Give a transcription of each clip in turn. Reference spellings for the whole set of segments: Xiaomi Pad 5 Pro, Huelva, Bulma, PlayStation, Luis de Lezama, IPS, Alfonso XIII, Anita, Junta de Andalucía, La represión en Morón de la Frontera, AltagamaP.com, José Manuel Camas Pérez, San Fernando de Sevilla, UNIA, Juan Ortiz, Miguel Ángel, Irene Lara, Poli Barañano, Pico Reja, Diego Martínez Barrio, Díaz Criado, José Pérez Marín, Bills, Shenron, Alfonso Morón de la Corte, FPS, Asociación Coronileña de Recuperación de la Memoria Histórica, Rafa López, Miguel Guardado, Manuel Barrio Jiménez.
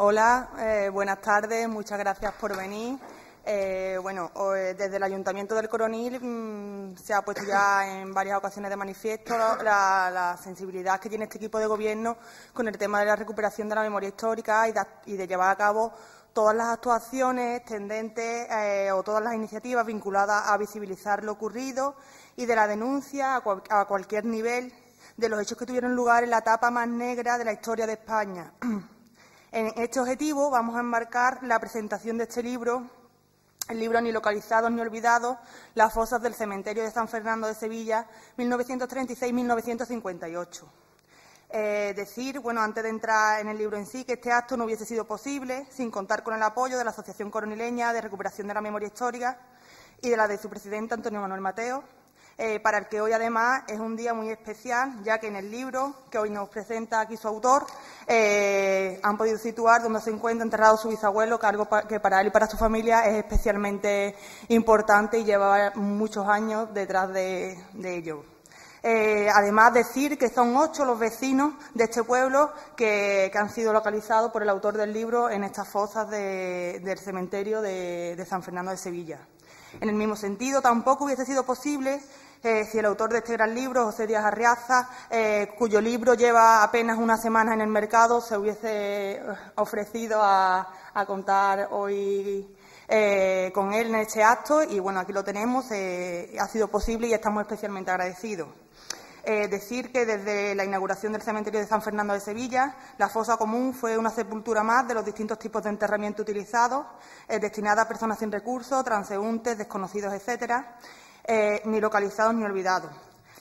Hola, buenas tardes, muchas gracias por venir. Bueno, desde el Ayuntamiento del Coronil se ha puesto ya en varias ocasiones de manifiesto la sensibilidad que tiene este equipo de gobierno con el tema de la recuperación de la memoria histórica y de llevar a cabo todas las actuaciones tendentes o todas las iniciativas vinculadas a visibilizar lo ocurrido y de la denuncia a cualquier nivel de los hechos que tuvieron lugar en la etapa más negra de la historia de España. En este objetivo vamos a enmarcar la presentación de este libro, el libro Ni localizados ni olvidados, las fosas del cementerio de San Fernando de Sevilla, 1936-1958. Decir, bueno, antes de entrar en el libro en sí, que este acto no hubiese sido posible sin contar con el apoyo de la Asociación Coronileña de Recuperación de la Memoria Histórica y de su presidente Antonio Manuel Mateos, para el que hoy además es un día muy especial, ya que en el libro que hoy nos presenta aquí su autor han podido situar donde se encuentra enterrado su bisabuelo, que algo que para él y para su familia es especialmente importante y lleva muchos años detrás de ello. Además, decir que son 8 los vecinos de este pueblo que han sido localizados por el autor del libro en estas fosas del cementerio de San Fernando de Sevilla. En el mismo sentido, tampoco hubiese sido posible si el autor de este gran libro, José Díaz Arriaza, cuyo libro lleva apenas una semana en el mercado, se hubiese ofrecido a contar hoy con él en este acto. Y bueno, aquí lo tenemos, ha sido posible y estamos especialmente agradecidos. Decir que desde la inauguración del cementerio de San Fernando de Sevilla, la fosa común fue una sepultura más de los distintos tipos de enterramiento utilizados, destinada a personas sin recursos, transeúntes, desconocidos, etcétera, ni localizados ni olvidados.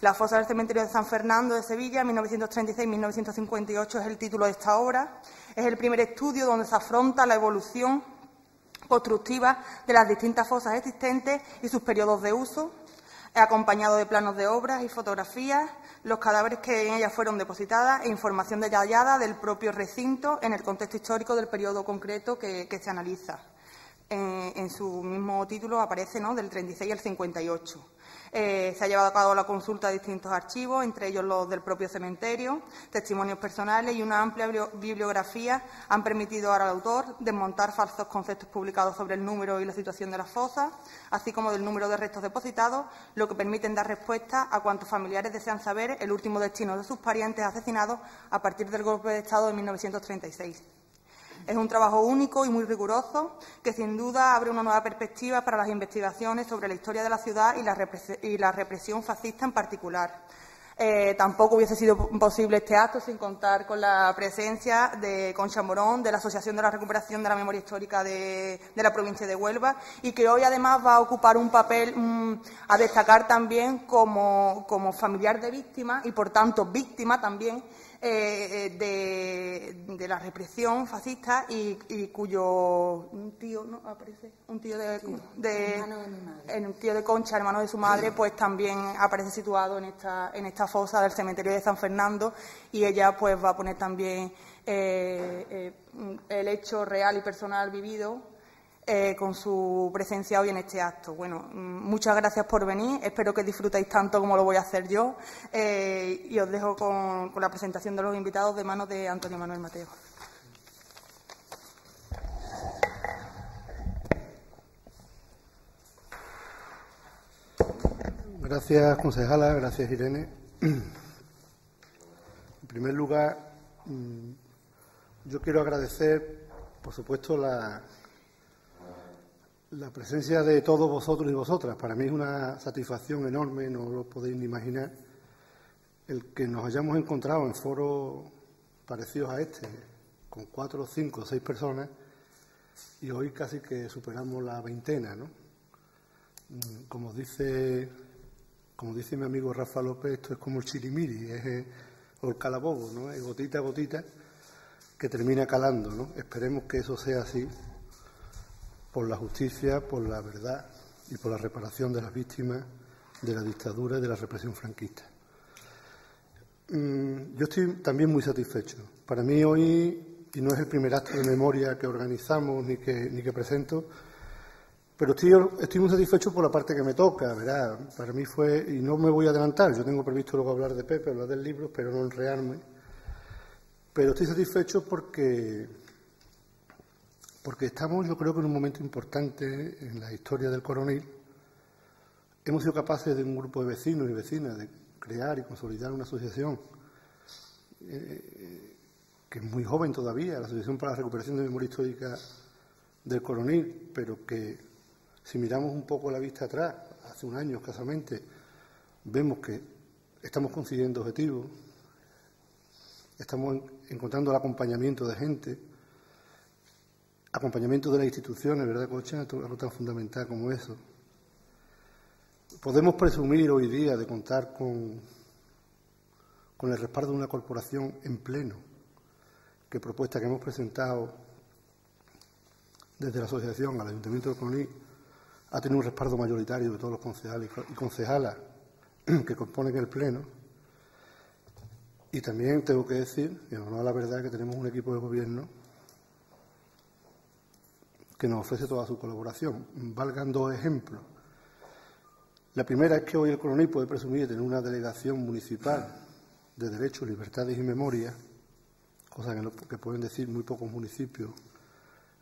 La fosa del cementerio de San Fernando de Sevilla, 1936-1958, es el título de esta obra. Es el primer estudio donde se afronta la evolución constructiva de las distintas fosas existentes y sus periodos de uso, acompañado de planos de obras y fotografías, los cadáveres que en ellas fueron depositadas e información detallada del propio recinto en el contexto histórico del periodo concreto que se analiza. En su mismo título aparece, ¿no?, del 36 al 58. Se ha llevado a cabo la consulta de distintos archivos, entre ellos los del propio cementerio, testimonios personales y una amplia bibliografía han permitido ahora al autor desmontar falsos conceptos publicados sobre el número y la situación de las fosas, así como del número de restos depositados, lo que permite dar respuesta a cuantos familiares desean saber el último destino de sus parientes asesinados a partir del golpe de Estado de 1936. Es un trabajo único y muy riguroso que, sin duda, abre una nueva perspectiva para las investigaciones sobre la historia de la ciudad y la represión fascista en particular. Tampoco hubiese sido posible este acto sin contar con la presencia de Concha Morón, de la Asociación para la Recuperación de la Memoria Histórica de la provincia de Huelva, y que hoy además va a ocupar un papel a destacar también como familiar de víctima y, por tanto, víctima también de la represión fascista y cuyo tío, ¿no?, aparece, un tío de Concha, hermano de su madre, pues también aparece situado en esta fosa del cementerio de San Fernando, y ella pues va a poner también el hecho real y personal vivido con su presencia hoy en este acto. Bueno, muchas gracias por venir, espero que disfrutéis tanto como lo voy a hacer yo, y os dejo con la presentación de los invitados de manos de Antonio Manuel Mateos. Gracias, concejala, gracias, Irene. En primer lugar, yo quiero agradecer, por supuesto, la presencia de todos vosotros y vosotras. Para mí es una satisfacción enorme, no lo podéis ni imaginar, el que nos hayamos encontrado en foros parecidos a este, con 4, 5, 6 personas, y hoy casi que superamos la veintena, ¿no? Como dice mi amigo Rafa López, esto es como el chirimiri, o el calabobo, ¿no? Es gotita a gotita que termina calando, ¿no? Esperemos que eso sea así, por la justicia, por la verdad y por la reparación de las víctimas de la dictadura y de la represión franquista. Yo estoy también muy satisfecho. Para mí hoy, y no es el primer acto de memoria que organizamos ni que presento, pero estoy muy satisfecho por la parte que me toca, ¿verdad? Para mí fue, y no me voy a adelantar, yo tengo previsto luego hablar de Pepe, hablar del libro, pero no enrearme. Pero estoy satisfecho porque porque estamos, yo creo, que en un momento importante en la historia del Coronil. Hemos sido capaces de un grupo de vecinos y vecinas de crear y consolidar una asociación que es muy joven todavía, la Asociación para la Recuperación de la Memoria Histórica del Coronil, pero que, si miramos un poco la vista atrás, hace un año escasamente, vemos que estamos consiguiendo objetivos, estamos encontrando el acompañamiento de gente, acompañamiento de las instituciones, ¿verdad, Concha? Algo tan fundamental como eso. Podemos presumir hoy día de contar con el respaldo de una corporación en pleno, que propuesta que hemos presentado desde la asociación al Ayuntamiento del Coronil ha tenido un respaldo mayoritario de todos los concejales y concejalas que componen el pleno. Y también tengo que decir, en honor a la verdad, que tenemos un equipo de gobierno que nos ofrece toda su colaboración. Valgan dos ejemplos. La primera es que hoy el Coronil puede presumir de tener una delegación municipal de derechos, libertades y memoria, cosa que pueden decir muy pocos municipios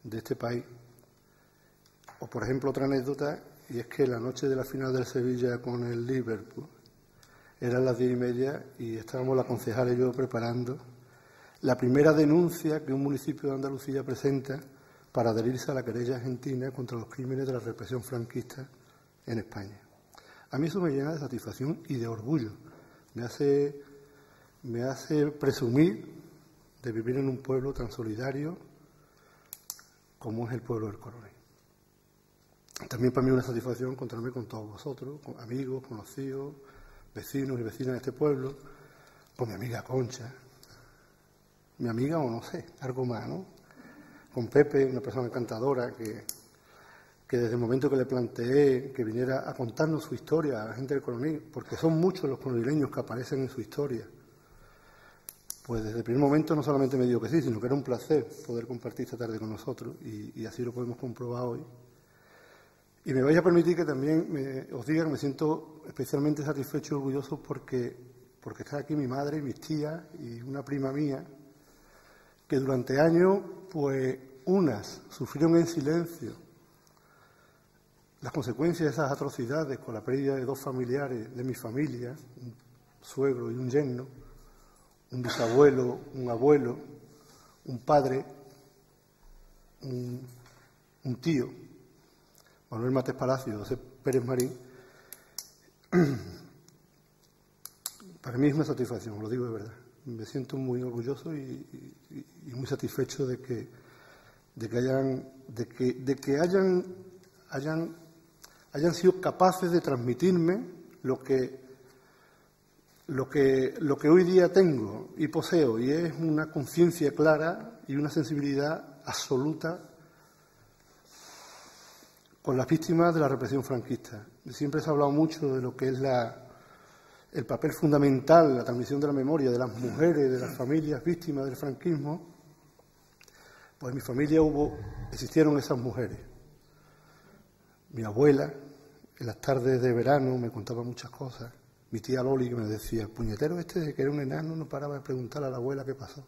de este país. O, por ejemplo, otra anécdota, y es que la noche de la final del Sevilla con el Liverpool, eran las 10:30 y estábamos la concejal y yo preparando la primera denuncia que un municipio de Andalucía presenta para adherirse a la querella argentina contra los crímenes de la represión franquista en España. A mí eso me llena de satisfacción y de orgullo. Me hace presumir de vivir en un pueblo tan solidario como es el pueblo del Coronel. También para mí una satisfacción encontrarme con todos vosotros, con amigos, conocidos, vecinos y vecinas de este pueblo, con mi amiga Concha, mi amiga o no sé, algo más, ¿no? Con Pepe, una persona encantadora que desde el momento que le planteé que viniera a contarnos su historia a la gente del Coronil, porque son muchos los coronileños que aparecen en su historia, pues desde el primer momento no solamente me dijo que sí, sino que era un placer poder compartir esta tarde con nosotros, y así lo podemos comprobar hoy. Y me vais a permitir que también os diga que me siento especialmente satisfecho y orgulloso porque está aquí mi madre, mis tías y una prima mía, que durante años, pues, unas sufrieron en silencio las consecuencias de esas atrocidades con la pérdida de dos familiares de mi familia, un suegro y un yerno, un bisabuelo, un abuelo, un padre, un tío, Manuel Mateos Palacio, José Pérez Marín. Para mí es una satisfacción, lo digo de verdad. Me siento muy orgulloso y muy satisfecho de que hayan sido capaces de transmitirme lo que hoy día tengo y poseo, y es una conciencia clara y una sensibilidad absoluta con las víctimas de la represión franquista. Siempre se ha hablado mucho de lo que es el papel fundamental, la transmisión de la memoria de las mujeres, de las familias víctimas del franquismo. Pues en mi familia existieron esas mujeres. Mi abuela, en las tardes de verano, me contaba muchas cosas. Mi tía Loli, que me decía, el puñetero este, de que era un enano, no paraba de preguntar a la abuela qué pasó.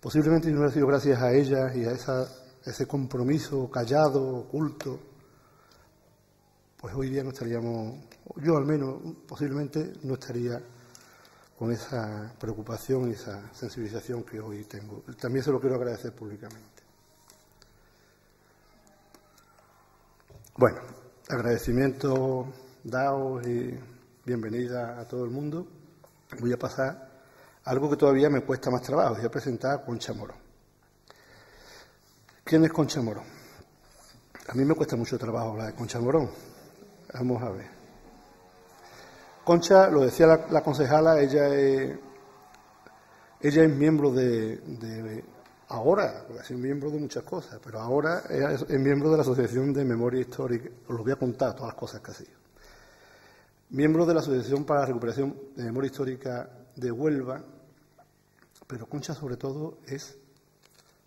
Posiblemente no hubiera sido gracias a ella y a ese compromiso callado, oculto, pues hoy día no estaríamos, yo al menos, posiblemente no estaría con esa preocupación y esa sensibilización que hoy tengo. También se lo quiero agradecer públicamente. Bueno, agradecimiento dados y bienvenida a todo el mundo. Voy a pasar a algo que todavía me cuesta más trabajo. Voy a presentar a Concha Morón. ¿Quién es Concha Morón? A mí me cuesta mucho trabajo hablar de Concha Morón. Vamos a ver. Concha, lo decía la concejala, ella es miembro de ahora, porque ha sido miembro de muchas cosas, pero ahora es miembro de la Asociación de Memoria Histórica. Os voy a contar todas las cosas que ha sido. Miembro de la Asociación para la Recuperación de Memoria Histórica de Huelva, pero Concha sobre todo es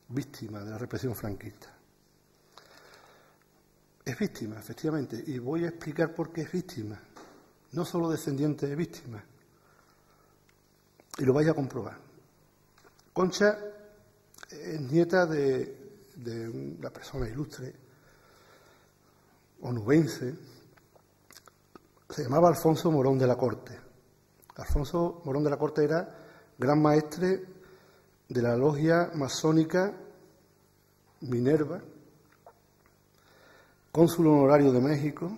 víctima de la represión franquista. Es víctima, efectivamente, y voy a explicar por qué es víctima. No solo descendiente de víctima. Y lo vais a comprobar. Concha es nieta de, de una persona ilustre, onubense, se llamaba Alfonso Morón de la Corte. Alfonso Morón de la Corte era gran maestre de la logia masónica Minerva, cónsul honorario de México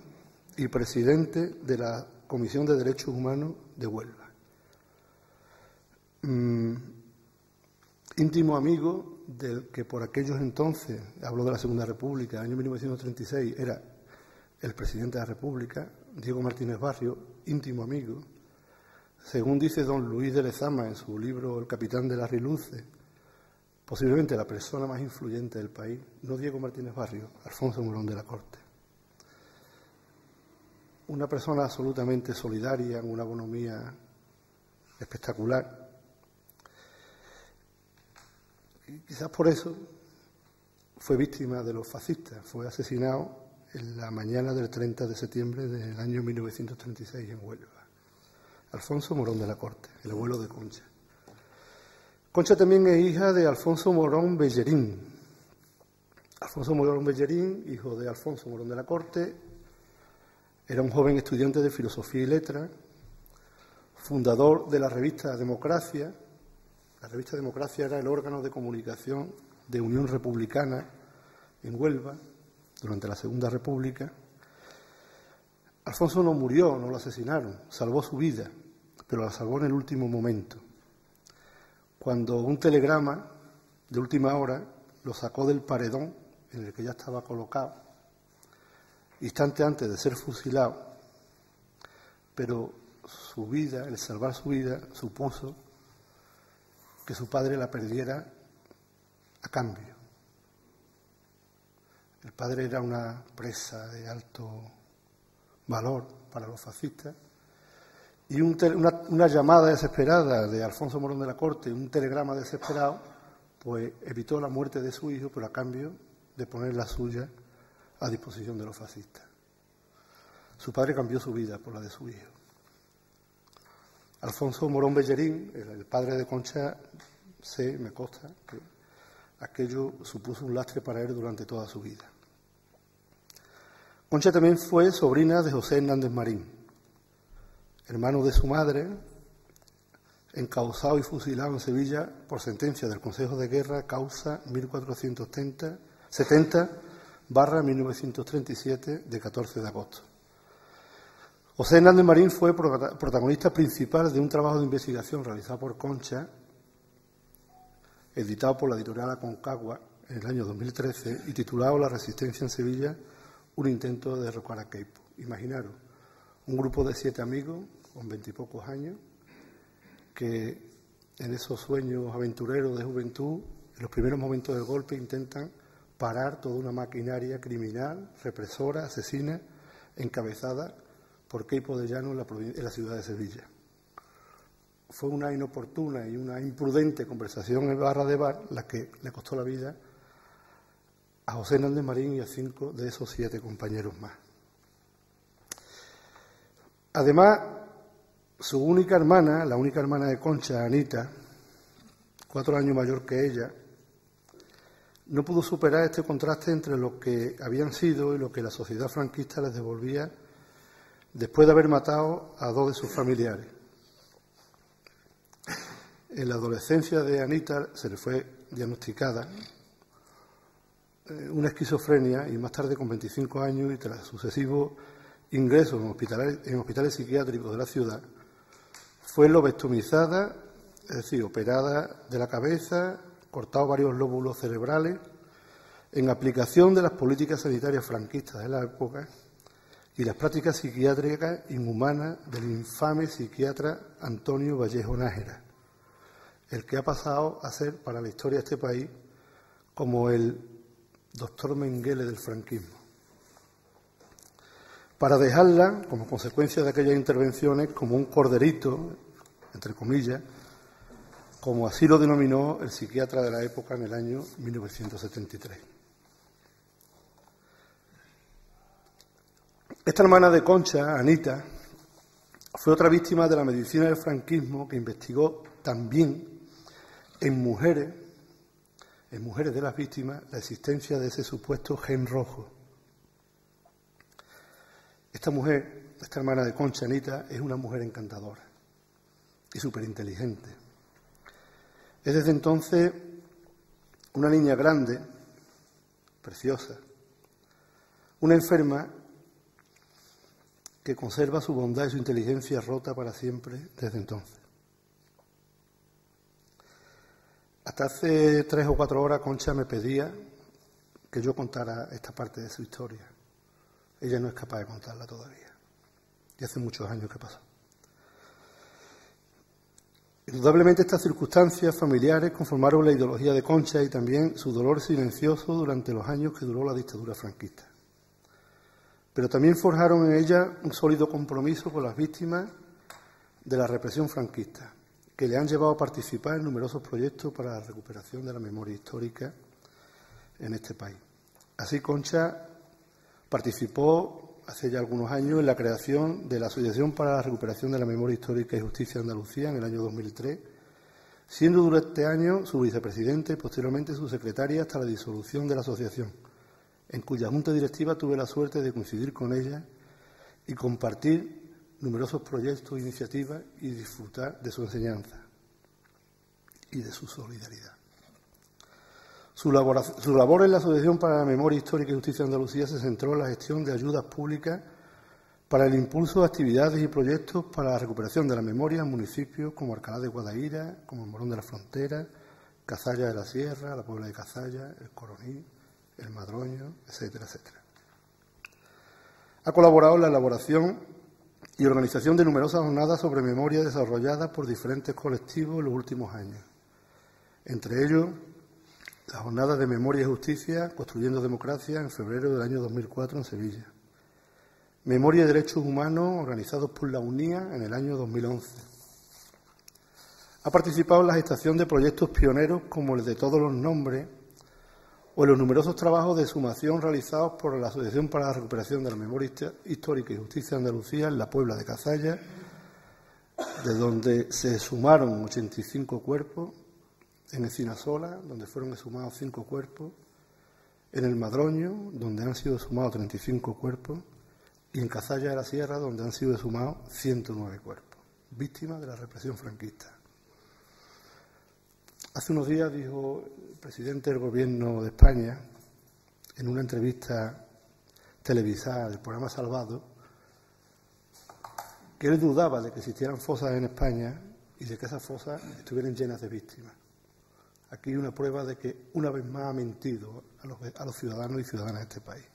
y presidente de la Comisión de Derechos Humanos de Huelva. Íntimo amigo del que por aquellos entonces, habló de la Segunda República, año 1936, era el presidente de la República, Diego Martínez Barrio, íntimo amigo. Según dice don Luis de Lezama en su libro El Capitán de la Reluce, posiblemente la persona más influyente del país, no Diego Martínez Barrio, Alfonso Morón de la Corte. Una persona absolutamente solidaria, en una economía espectacular. Y quizás por eso fue víctima de los fascistas, fue asesinado en la mañana del 30 de septiembre del año 1936 en Huelva. Alfonso Morón de la Corte, el abuelo de Concha. Concha también es hija de Alfonso Morón Bellerín. Alfonso Morón Bellerín, hijo de Alfonso Morón de la Corte, era un joven estudiante de Filosofía y Letras, fundador de la revista Democracia. La revista Democracia era el órgano de comunicación de Unión Republicana en Huelva durante la Segunda República. Alfonso no murió, no lo asesinaron, salvó su vida, pero la salvó en el último momento, cuando un telegrama de última hora lo sacó del paredón en el que ya estaba colocado, instante antes de ser fusilado, pero su vida, el salvar su vida, supuso que su padre la perdiera a cambio. El padre era una presa de alto valor para los fascistas, y una llamada desesperada de Alfonso Morón de la Corte, un telegrama desesperado, pues evitó la muerte de su hijo, pero a cambio de poner la suya a disposición de los fascistas. Su padre cambió su vida por la de su hijo. Alfonso Morón Bellerín, el padre de Concha, sé, me consta, que aquello supuso un lastre para él durante toda su vida. Concha también fue sobrina de José Hernández Marín, hermano de su madre, encausado y fusilado en Sevilla por sentencia del Consejo de Guerra, causa 1470/1937 de 14 de agosto. José Hernández Marín fue protagonista principal de un trabajo de investigación realizado por Concha, editado por la editorial Aconcagua en el año 2013 y titulado La Resistencia en Sevilla, un intento de derrocar a Queipo. Imaginaros, un grupo de 7 amigos con 20 y pocos años que en esos sueños aventureros de juventud, en los primeros momentos del golpe, intentan parar toda una maquinaria criminal, represora, asesina, encabezada por Queipo de Llano en la ciudad de Sevilla. Fue una inoportuna y una imprudente conversación en barra de bar la que le costó la vida a José Hernández Marín y a 5 de esos 7 compañeros más. Además, su única hermana, la única hermana de Concha, Anita, 4 años mayor que ella, no pudo superar este contraste entre lo que habían sido y lo que la sociedad franquista les devolvía después de haber matado a 2 de sus familiares. En la adolescencia de Anita se le fue diagnosticada una esquizofrenia y más tarde, con 25 años y tras sucesivos ingresos en hospitales psiquiátricos de la ciudad, fue lobectomizada, es decir, operada de la cabeza, cortado varios lóbulos cerebrales, en aplicación de las políticas sanitarias franquistas de la época y las prácticas psiquiátricas inhumanas del infame psiquiatra Antonio Vallejo Nájera, el que ha pasado a ser para la historia de este país como el doctor Mengele del franquismo. Para dejarla, como consecuencia de aquellas intervenciones, como un corderito, entre comillas, como así lo denominó el psiquiatra de la época en el año 1973. Esta hermana de Concha, Anita, fue otra víctima de la medicina del franquismo, que investigó también en mujeres en mujeres de las víctimas la existencia de ese supuesto gen rojo. Esta mujer, esta hermana de Concha, Anita, es una mujer encantadora y súper inteligente. Es desde entonces una niña grande, preciosa, una enferma que conserva su bondad y su inteligencia rota para siempre desde entonces. Hasta hace 3 o 4 horas Concha me pedía que yo contara esta parte de su historia. Ella no es capaz de contarla todavía. Y hace muchos años que pasó. Indudablemente estas circunstancias familiares conformaron la ideología de Concha y también su dolor silencioso durante los años que duró la dictadura franquista. Pero también forjaron en ella un sólido compromiso con las víctimas de la represión franquista, que le han llevado a participar en numerosos proyectos para la recuperación de la memoria histórica en este país. Así, Concha participó hace ya algunos años en la creación de la Asociación para la Recuperación de la Memoria Histórica y Justicia de Andalucía en el año 2003, siendo durante años su vicepresidente y posteriormente su secretaria hasta la disolución de la asociación, en cuya junta directiva tuve la suerte de coincidir con ella y compartir numerosos proyectos, iniciativas y disfrutar de su enseñanza y de su solidaridad. Su labor en la Asociación para la Memoria Histórica y Justicia de Andalucía se centró en la gestión de ayudas públicas para el impulso de actividades y proyectos para la recuperación de la memoria en municipios como Alcalá de Guadaira, como Morón de la Frontera, Cazalla de la Sierra, la Puebla de Cazalla, El Coroní, El Madroño, etcétera, etcétera. Ha colaborado en la elaboración y organización de numerosas jornadas sobre memoria desarrolladas por diferentes colectivos en los últimos años. Entre ellos, las jornadas de Memoria y Justicia, Construyendo Democracia, en febrero del año 2004 en Sevilla. Memoria y Derechos Humanos, organizados por la UNIA en el año 2011. Ha participado en la gestación de proyectos pioneros como el de Todos los Nombres, o en los numerosos trabajos de sumación realizados por la Asociación para la Recuperación de la Memoria Histórica y Justicia de Andalucía en la Puebla de Cazalla, de donde se sumaron 85 cuerpos, en Encinasola, donde fueron exhumados 5 cuerpos, en El Madroño, donde han sido exhumados 35 cuerpos, y en Cazalla de la Sierra, donde han sido exhumados 109 cuerpos, víctimas de la represión franquista. Hace unos días dijo el presidente del Gobierno de España, en una entrevista televisada del programa Salvado, que él dudaba de que existieran fosas en España y de que esas fosas estuvieran llenas de víctimas. Aquí hay una prueba de que una vez más ha mentido a los ciudadanos y ciudadanas de este país.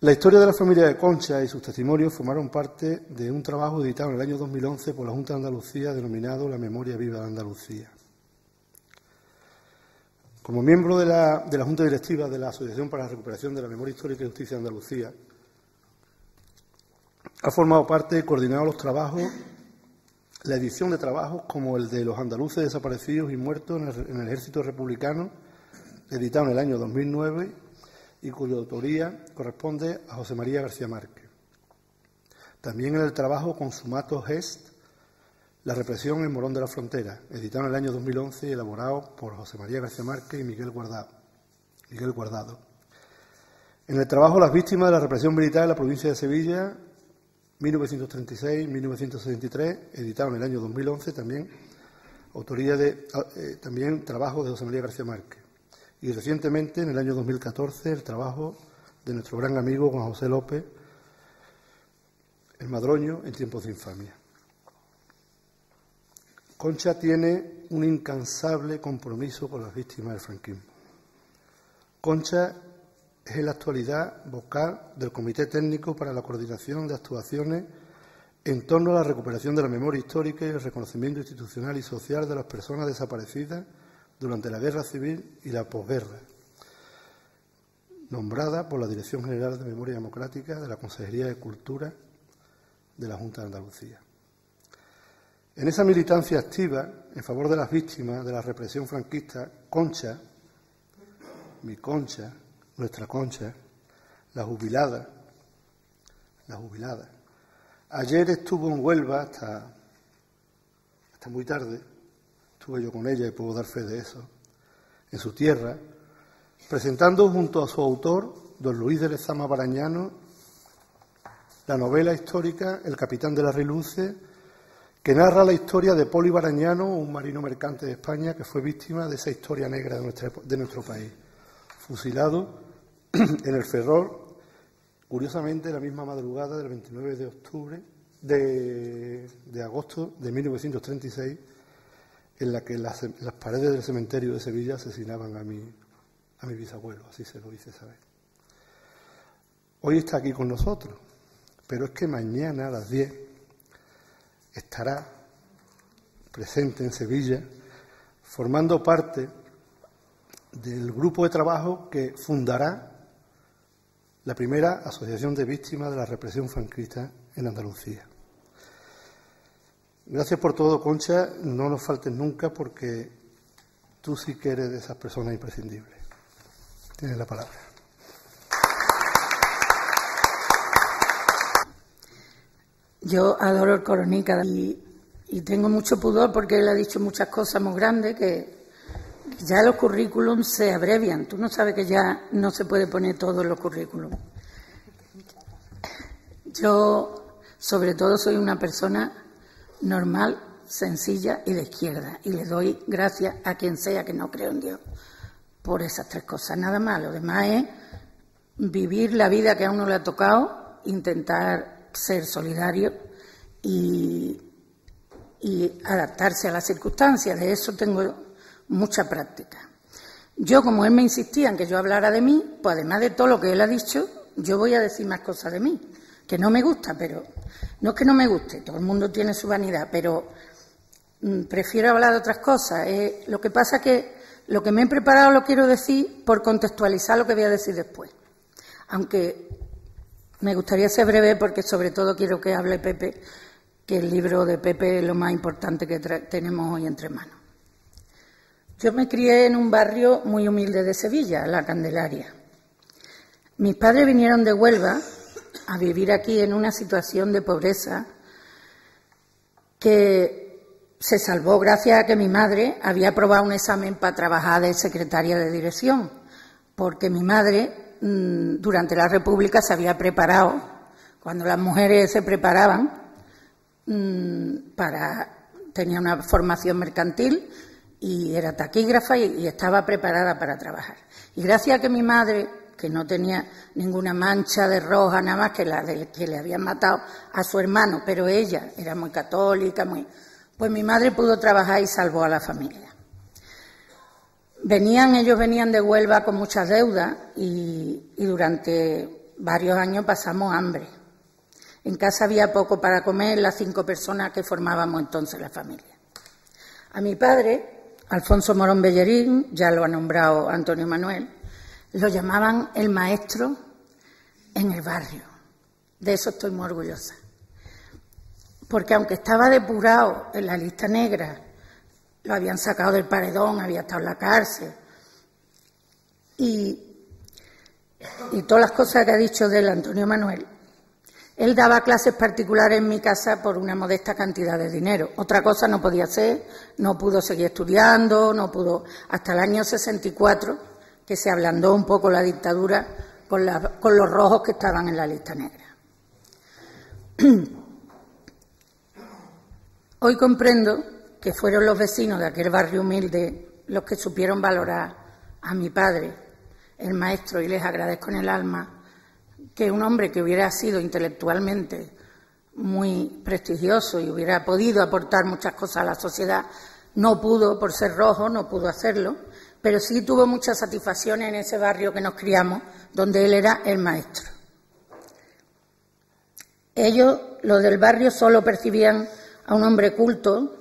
La historia de la familia de Concha y sus testimonios formaron parte de un trabajo editado en el año 2011 por la Junta de Andalucía denominado La Memoria Viva de Andalucía. Como miembro de la Junta Directiva de la Asociación para la Recuperación de la Memoria Histórica y Justicia de Andalucía, ha formado parte y coordinado los trabajos, la edición de trabajos como el de los andaluces desaparecidos y muertos en el Ejército Republicano, editado en el año 2009, y cuya autoría corresponde a José María García Márquez. También en el trabajo Consumato Gest, La represión en Morón de la Frontera, editado en el año 2011 y elaborado por José María García Márquez y Miguel Guardado. En el trabajo Las víctimas de la represión militar en la provincia de Sevilla, 1936-1963, editado en el año 2011, también autoría de también trabajo de José María García Márquez. Y recientemente, en el año 2014, el trabajo de nuestro gran amigo Juan José López, El Madroño en tiempos de infamia. Concha tiene un incansable compromiso con las víctimas del franquismo. Concha es en la actualidad vocal del Comité Técnico para la Coordinación de Actuaciones en torno a la recuperación de la memoria histórica y el reconocimiento institucional y social de las personas desaparecidas durante la Guerra Civil y la posguerra, nombrada por la Dirección General de Memoria Democrática de la Consejería de Cultura de la Junta de Andalucía. En esa militancia activa en favor de las víctimas de la represión franquista, Concha, mi Concha, nuestra Concha, la jubilada, ayer estuvo en Huelva hasta muy tarde. Estuve yo con ella y puedo dar fe de eso. en su tierra, presentando junto a su autor, don Luis de Lezama Barañano, la novela histórica El Capitán de la Reluce, que narra la historia de Poli Barañano, un marino mercante de España que fue víctima de esa historia negra de nuestro país, fusilado en el Ferrol, curiosamente la misma madrugada del 29 de octubre de agosto de 1936, en la que las paredes del cementerio de Sevilla asesinaban a mi bisabuelo, así se lo hice saber. Hoy está aquí con nosotros, pero es que mañana a las 10 estará presente en Sevilla, formando parte del grupo de trabajo que fundará la primera asociación de víctimas de la represión franquista en Andalucía. Gracias por todo, Concha, no nos faltes nunca porque tú sí que eres de esas personas imprescindibles. Tienes la palabra. Yo adoro el Coronica y tengo mucho pudor porque él ha dicho muchas cosas muy grandes que ya los currículums se abrevian. Tú no sabes que ya no se puede poner todo en los currículums. Yo, sobre todo, soy una persona normal, sencilla y de izquierda. Y le doy gracias a quien sea que no creo en Dios por esas tres cosas. Nada más. Lo demás es vivir la vida que a uno le ha tocado, intentar ser solidario y adaptarse a las circunstancias. De eso tengo mucha práctica. Yo, como él me insistía en que yo hablara de mí, pues además de todo lo que él ha dicho, yo voy a decir más cosas de mí, que no me gusta, pero no es que no me guste, todo el mundo tiene su vanidad, pero prefiero hablar de otras cosas. Lo que pasa es que lo que me he preparado lo quiero decir por contextualizar lo que voy a decir después, aunque me gustaría ser breve porque sobre todo quiero que hable Pepe, que el libro de Pepe es lo más importante que tenemos hoy entre manos. Yo me crié en un barrio muy humilde de Sevilla, La Candelaria. Mis padres vinieron de Huelva a vivir aquí en una situación de pobreza que se salvó gracias a que mi madre había aprobado un examen para trabajar de secretaria de dirección, porque mi madre durante la República se había preparado, cuando las mujeres se preparaban, tenía una formación mercantil y era taquígrafa y estaba preparada para trabajar. Y gracias a que mi madre, que no tenía ninguna mancha de roja, nada más que la del que le habían matado a su hermano, pero ella era muy católica, pues mi madre pudo trabajar y salvó a la familia. Ellos venían de Huelva con muchas deudas y durante varios años pasamos hambre. En casa había poco para comer las 5 personas que formábamos entonces la familia. A mi padre, Alfonso Morón Bellerín, ya lo ha nombrado Antonio Manuel, lo llamaban el maestro en el barrio. De eso estoy muy orgullosa. Porque aunque estaba depurado en la lista negra, lo habían sacado del paredón, había estado en la cárcel. Y todas las cosas que ha dicho de él Antonio Manuel. Él daba clases particulares en mi casa por una modesta cantidad de dinero. Otra cosa no podía hacer, no pudo seguir estudiando, no pudo. Hasta el año 64, que se ablandó un poco la dictadura con los rojos que estaban en la lista negra. Hoy comprendo que fueron los vecinos de aquel barrio humilde los que supieron valorar a mi padre, el maestro, y les agradezco en el alma que un hombre que hubiera sido intelectualmente muy prestigioso y hubiera podido aportar muchas cosas a la sociedad, no pudo, por ser rojo, no pudo hacerlo, pero sí tuvo muchas satisfacciones en ese barrio que nos criamos, donde él era el maestro. Ellos, los del barrio, solo percibían a un hombre culto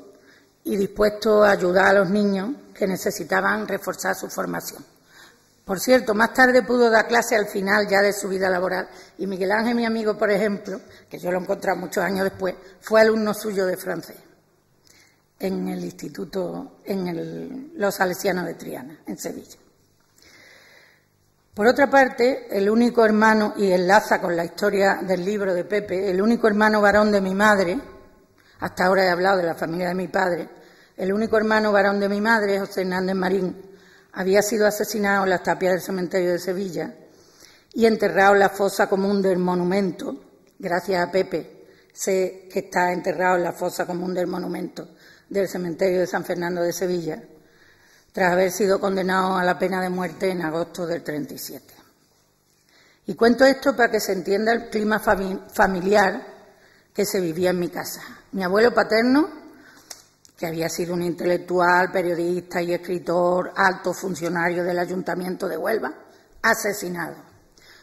y dispuesto a ayudar a los niños que necesitaban reforzar su formación. Por cierto, más tarde pudo dar clase al final ya de su vida laboral y Miguel Ángel, mi amigo, por ejemplo, que yo lo he encontrado muchos años después, fue alumno suyo de francés en el instituto, los Salesianos de Triana, en Sevilla. Por otra parte, el único hermano, y enlaza con la historia del libro de Pepe, el único hermano varón de mi madre, hasta ahora he hablado de la familia de mi padre, el único hermano varón de mi madre, José Hernández Marín, había sido asesinado en las tapias del cementerio de Sevilla y enterrado en la fosa común del monumento, gracias a Pepe, sé que está enterrado en la fosa común del monumento del cementerio de San Fernando de Sevilla, tras haber sido condenado a la pena de muerte en agosto del 37. Y cuento esto para que se entienda el clima familiar que se vivía en mi casa. Mi abuelo paterno, que había sido un intelectual, periodista y escritor, alto funcionario del Ayuntamiento de Huelva, asesinado.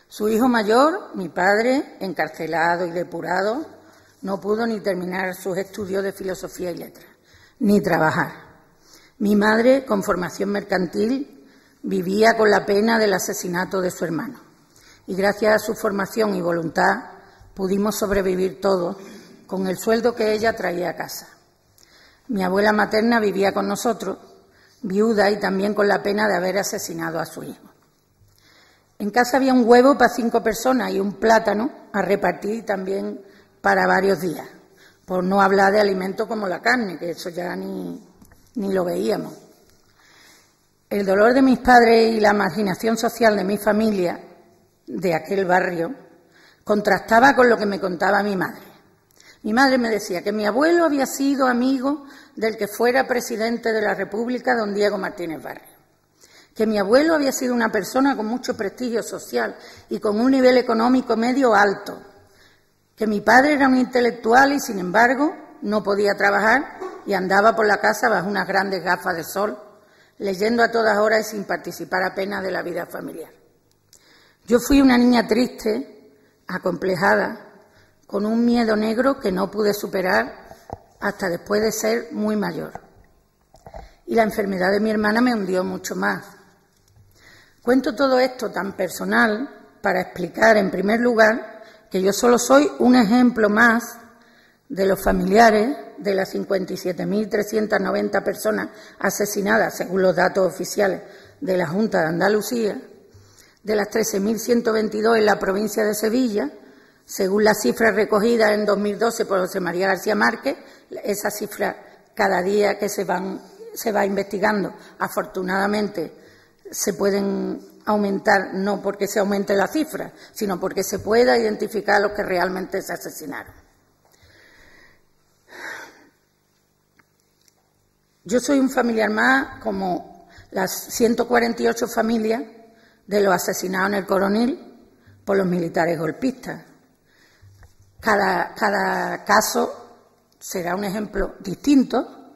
Su hijo mayor, mi padre, encarcelado y depurado, no pudo ni terminar sus estudios de filosofía y letras, ni trabajar. Mi madre, con formación mercantil, vivía con la pena del asesinato de su hermano. Y gracias a su formación y voluntad pudimos sobrevivir todos con el sueldo que ella traía a casa. Mi abuela materna vivía con nosotros, viuda y también con la pena de haber asesinado a su hijo. En casa había un huevo para 5 personas y un plátano a repartir también para varios días, por no hablar de alimentos como la carne, que eso ya ni lo veíamos. El dolor de mis padres y la marginación social de mi familia, de aquel barrio, contrastaba con lo que me contaba mi madre. Mi madre me decía que mi abuelo había sido amigo del que fuera presidente de la República, don Diego Martínez Barrio. Que mi abuelo había sido una persona con mucho prestigio social y con un nivel económico medio alto. Que mi padre era un intelectual y, sin embargo, no podía trabajar y andaba por la casa bajo unas grandes gafas de sol, leyendo a todas horas y sin participar apenas de la vida familiar. Yo fui una niña triste, acomplejada, con un miedo negro que no pude superar hasta después de ser muy mayor. Y la enfermedad de mi hermana me hundió mucho más. Cuento todo esto tan personal para explicar, en primer lugar, que yo solo soy un ejemplo más de los familiares de las 57.390 personas asesinadas, según los datos oficiales de la Junta de Andalucía, de las 13.122 en la provincia de Sevilla, según las cifras recogidas en 2012 por José María García Márquez, esas cifras cada día que se va investigando, afortunadamente se pueden aumentar, no porque se aumente la cifra, sino porque se pueda identificar a los que realmente se asesinaron. Yo soy un familiar más, como las 148 familias de los asesinados en el Coronil por los militares golpistas. Cada caso será un ejemplo distinto.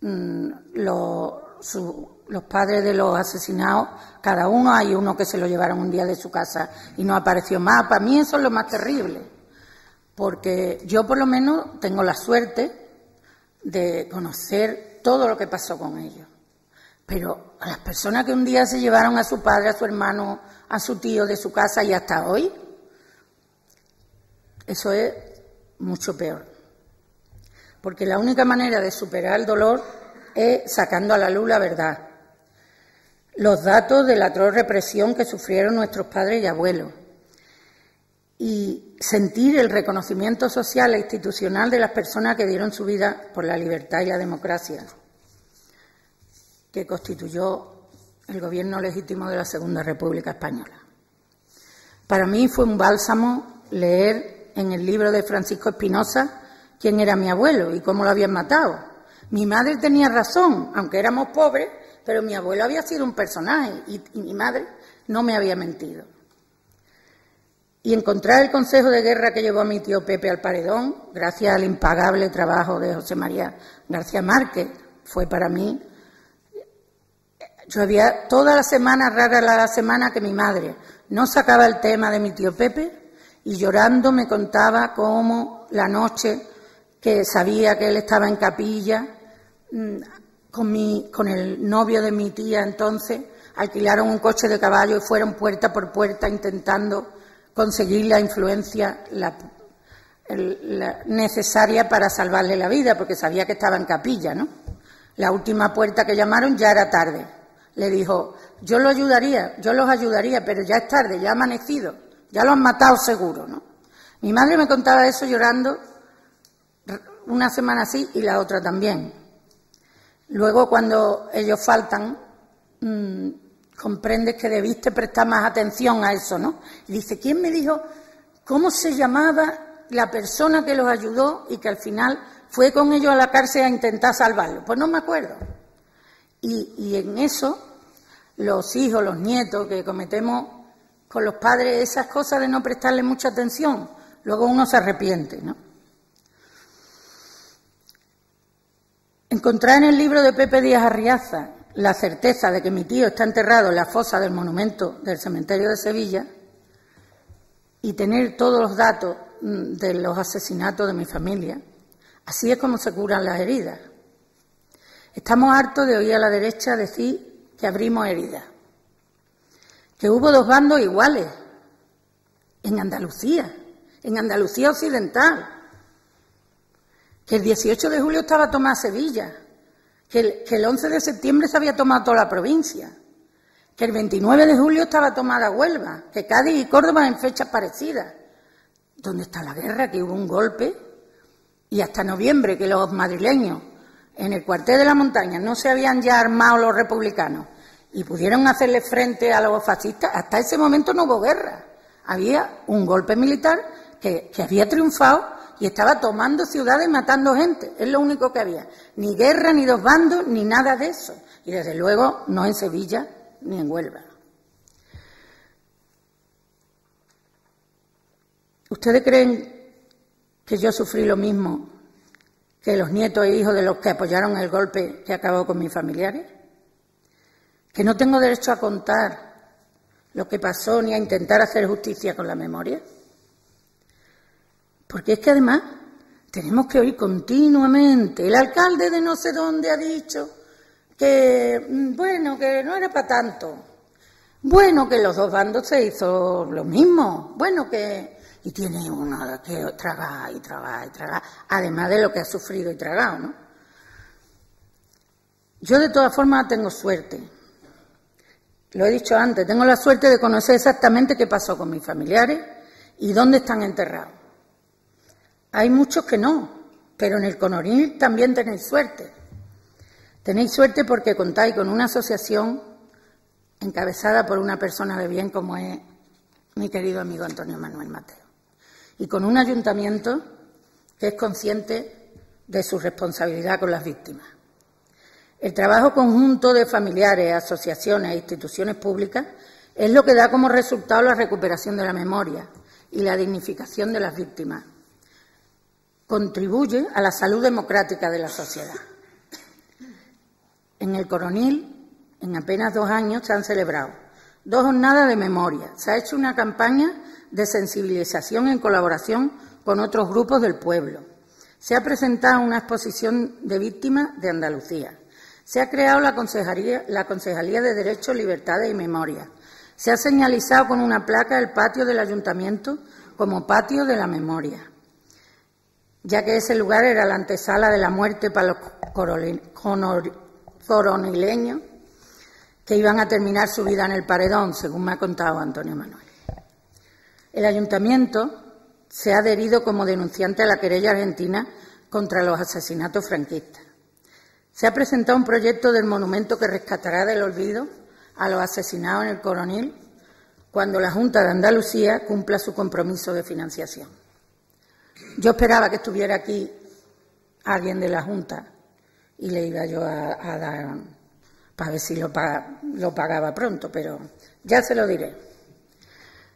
Los padres de los asesinados, cada uno, hay uno que se lo llevaron un día de su casa y no apareció más. Para mí eso es lo más terrible, porque yo por lo menos tengo la suerte de conocer todo lo que pasó con ellos. Pero a las personas que un día se llevaron a su padre, a su hermano, a su tío de su casa y hasta hoy, eso es mucho peor. Porque la única manera de superar el dolor es sacando a la luz la verdad. Los datos de la atroz represión que sufrieron nuestros padres y abuelos. Y sentir el reconocimiento social e institucional de las personas que dieron su vida por la libertad y la democracia, que constituyó el gobierno legítimo de la Segunda República Española. Para mí fue un bálsamo leer en el libro de Francisco Espinosa quién era mi abuelo y cómo lo habían matado. Mi madre tenía razón, aunque éramos pobres, pero mi abuelo había sido un personaje y mi madre no me había mentido. Y encontrar el consejo de guerra que llevó a mi tío Pepe al paredón, gracias al impagable trabajo de José María García Márquez, fue para mí. Yo había toda la semana, rara la semana, que mi madre no sacaba el tema de mi tío Pepe y llorando me contaba cómo la noche que sabía que él estaba en capilla, con el novio de mi tía entonces, alquilaron un coche de caballo y fueron puerta por puerta intentando conseguir la influencia necesaria para salvarle la vida, porque sabía que estaba en capilla, ¿no? La última puerta que llamaron ya era tarde. Le dijo, yo los ayudaría, pero ya es tarde, ya ha amanecido, ya lo han matado seguro, ¿no? Mi madre me contaba eso llorando una semana así y la otra también. Luego, cuando ellos faltan, comprendes que debiste prestar más atención a eso, ¿no? Y dice, ¿quién me dijo cómo se llamaba la persona que los ayudó y que al final fue con ellos a la cárcel a intentar salvarlos? Pues no me acuerdo. Y en eso, los hijos, los nietos, que cometemos con los padres esas cosas de no prestarle mucha atención, luego uno se arrepiente, ¿no? Encontrar en el libro de Pepe Díaz Arriaza la certeza de que mi tío está enterrado en la fosa del monumento del cementerio de Sevilla y tener todos los datos de los asesinatos de mi familia. Así es como se curan las heridas. Estamos hartos de oír a la derecha decir que abrimos heridas, que hubo dos bandos iguales en Andalucía occidental, que el 18 de julio estaba tomada Sevilla, que el 11 de septiembre se había tomado toda la provincia, que el 29 de julio estaba tomada Huelva, que Cádiz y Córdoba en fechas parecidas. ¿Dónde está la guerra? Que hubo un golpe y hasta noviembre que los madrileños en el cuartel de la montaña no se habían ya armado los republicanos y pudieron hacerle frente a los fascistas. Hasta ese momento no hubo guerra. Había un golpe militar que había triunfado y estaba tomando ciudades, matando gente. Es lo único que había. Ni guerra, ni dos bandos, ni nada de eso. Y desde luego no en Sevilla ni en Huelva. ¿Ustedes creen que yo sufrí lo mismo que los nietos e hijos de los que apoyaron el golpe que acabó con mis familiares? ¿Que no tengo derecho a contar lo que pasó ni a intentar hacer justicia con la memoria? Porque es que además tenemos que oír continuamente. El alcalde de no sé dónde ha dicho que, bueno, que no era para tanto. Bueno, que los dos bandos se hizo lo mismo. Bueno, que... Y tiene uno que tragar y tragar y tragar, además de lo que ha sufrido y tragado, ¿no? Yo de todas formas tengo suerte. Lo he dicho antes, tengo la suerte de conocer exactamente qué pasó con mis familiares y dónde están enterrados. Hay muchos que no, pero en el Coronil también tenéis suerte. Tenéis suerte porque contáis con una asociación encabezada por una persona de bien como es mi querido amigo Antonio Manuel Mateos y con un ayuntamiento que es consciente de su responsabilidad con las víctimas. El trabajo conjunto de familiares, asociaciones e instituciones públicas es lo que da como resultado la recuperación de la memoria y la dignificación de las víctimas. Contribuye a la salud democrática de la sociedad. En el Coronil, en apenas 2 años, se han celebrado 2 jornadas de memoria. Se ha hecho una campaña de sensibilización en colaboración con otros grupos del pueblo. Se ha presentado una exposición de víctimas de Andalucía. Se ha creado la Concejalía de Derechos, Libertades y Memoria. Se ha señalizado con una placa el patio del Ayuntamiento como patio de la memoria, ya que ese lugar era la antesala de la muerte para los coronileños que iban a terminar su vida en el paredón, según me ha contado Antonio Manuel. El Ayuntamiento se ha adherido como denunciante a la querella argentina contra los asesinatos franquistas. Se ha presentado un proyecto del monumento que rescatará del olvido a los asesinados en el Coronil cuando la Junta de Andalucía cumpla su compromiso de financiación. Yo esperaba que estuviera aquí alguien de la Junta y le iba yo a dar para ver si lo pagaba pronto, pero ya se lo diré.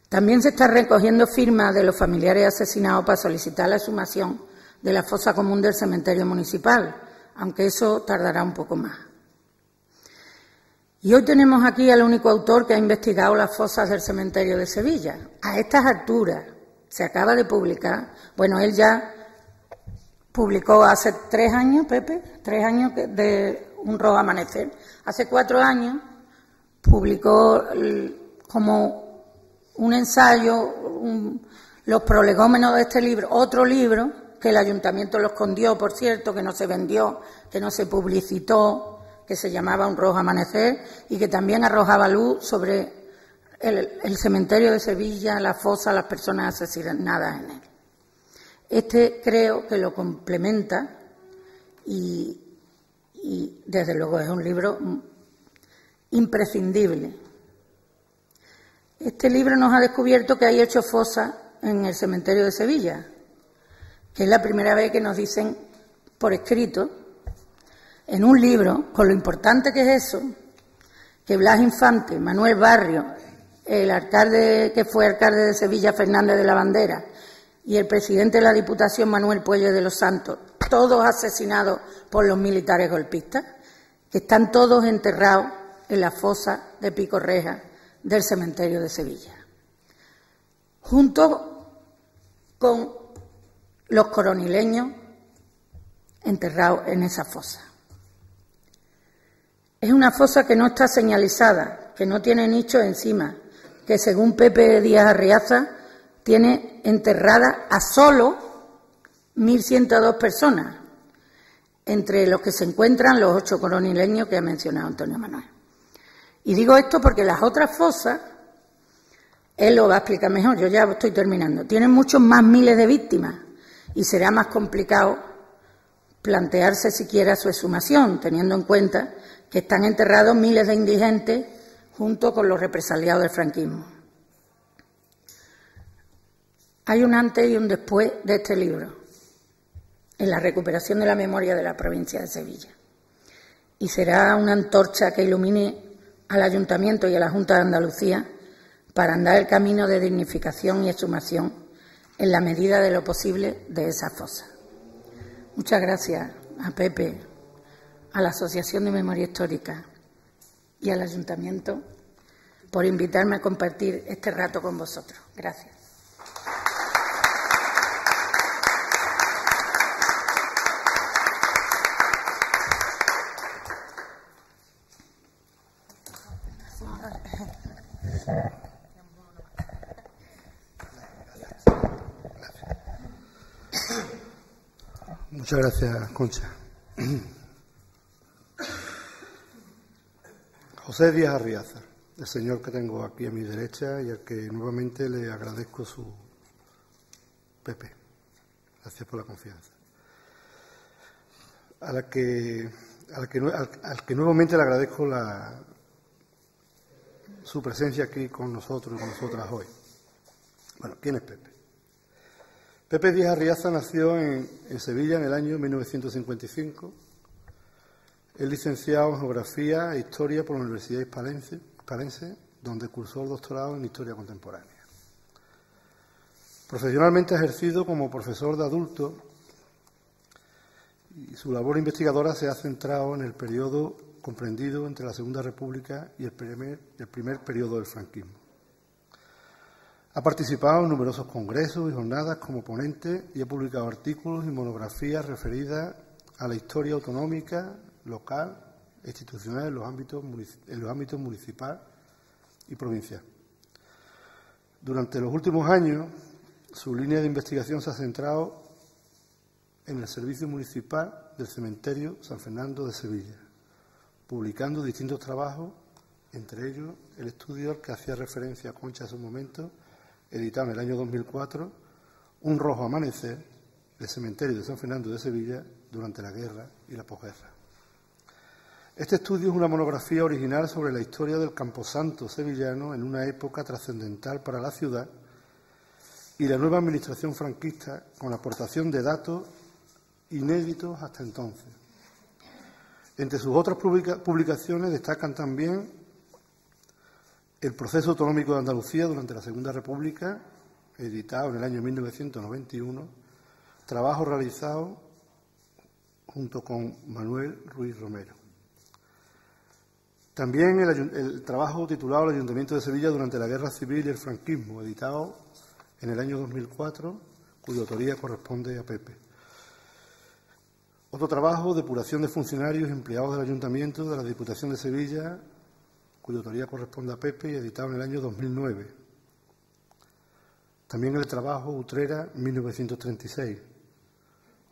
También se está recogiendo firmas de los familiares asesinados para solicitar la exhumación de la fosa común del cementerio municipal, aunque eso tardará un poco más. Y hoy tenemos aquí al único autor que ha investigado las fosas del cementerio de Sevilla. A estas alturas se acaba de publicar, bueno, él ya publicó hace 3 años, Pepe, 3 años de Un Rojo Amanecer. Hace 4 años publicó como un ensayo, los prolegómenos de este libro, otro libro, que el ayuntamiento lo escondió, por cierto, que no se vendió, que no se publicitó, que se llamaba Un Rojo Amanecer y que también arrojaba luz sobre el cementerio de Sevilla, la fosa, las personas asesinadas en él. Este creo que lo complementa y desde luego es un libro imprescindible. Este libro nos ha descubierto que hay 8 fosas en el cementerio de Sevilla, que es la primera vez que nos dicen por escrito, en un libro, con lo importante que es eso, que Blas Infante, Manuel Barrio, el alcalde que fue alcalde de Sevilla, Fernández de la Bandera, y el presidente de la Diputación, Manuel Pueyo de los Santos, todos asesinados por los militares golpistas, que están todos enterrados en la fosa de Pico Reja del cementerio de Sevilla, junto con los coronileños enterrados en esa fosa. Es una fosa que no está señalizada, que no tiene nicho encima, que según Pepe Díaz Arriaza tiene enterrada a solo 1.102 personas, entre los que se encuentran los 8 coronileños que ha mencionado Antonio Manuel. Y digo esto porque las otras fosas, él lo va a explicar mejor, yo ya estoy terminando, tienen muchos más miles de víctimas y será más complicado plantearse siquiera su exhumación, teniendo en cuenta que están enterrados miles de indigentes junto con los represaliados del franquismo. Hay un antes y un después de este libro, en la recuperación de la memoria de la provincia de Sevilla. Y será una antorcha que ilumine al Ayuntamiento y a la Junta de Andalucía para andar el camino de dignificación y exhumación en la medida de lo posible de esa fosa. Muchas gracias a Pepe, a la Asociación de Memoria Histórica y al Ayuntamiento por invitarme a compartir este rato con vosotros. Gracias. Muchas gracias, Concha. José Díaz Arriaza, el señor que tengo aquí a mi derecha y al que nuevamente le agradezco su... Pepe, gracias por la confianza. Al que nuevamente le agradezco su presencia aquí con nosotros y con nosotras hoy. Bueno, ¿quién es Pepe? Pepe Díaz Arriaza nació en Sevilla en el año 1955. Es licenciado en Geografía e Historia por la Universidad Hispalense, donde cursó el doctorado en Historia Contemporánea. Profesionalmente ha ejercido como profesor de adultos y su labor investigadora se ha centrado en el periodo comprendido entre la Segunda República y el primer periodo del franquismo. Ha participado en numerosos congresos y jornadas como ponente y ha publicado artículos y monografías referidas a la historia autonómica, local, institucional en los ámbitos municipal y provincial. Durante los últimos años, su línea de investigación se ha centrado en el servicio municipal del cementerio San Fernando de Sevilla, publicando distintos trabajos, entre ellos el estudio al que hacía referencia a Concha en su momento, editado en el año 2004, Un Rojo Amanecer, del cementerio de San Fernando de Sevilla durante la guerra y la posguerra. Este estudio es una monografía original sobre la historia del camposanto sevillano en una época trascendental para la ciudad y la nueva administración franquista, con la aportación de datos inéditos hasta entonces. Entre sus otras publicaciones destacan también El proceso autonómico de Andalucía durante la Segunda República, editado en el año 1991, trabajo realizado junto con Manuel Ruiz Romero. También el trabajo titulado El Ayuntamiento de Sevilla durante la Guerra Civil y el Franquismo, editado en el año 2004, cuya autoría corresponde a Pepe. Otro trabajo, Depuración de funcionarios y empleados del Ayuntamiento de la Diputación de Sevilla, cuya autoría corresponde a Pepe y editado en el año 2009. También el trabajo Utrera 1936,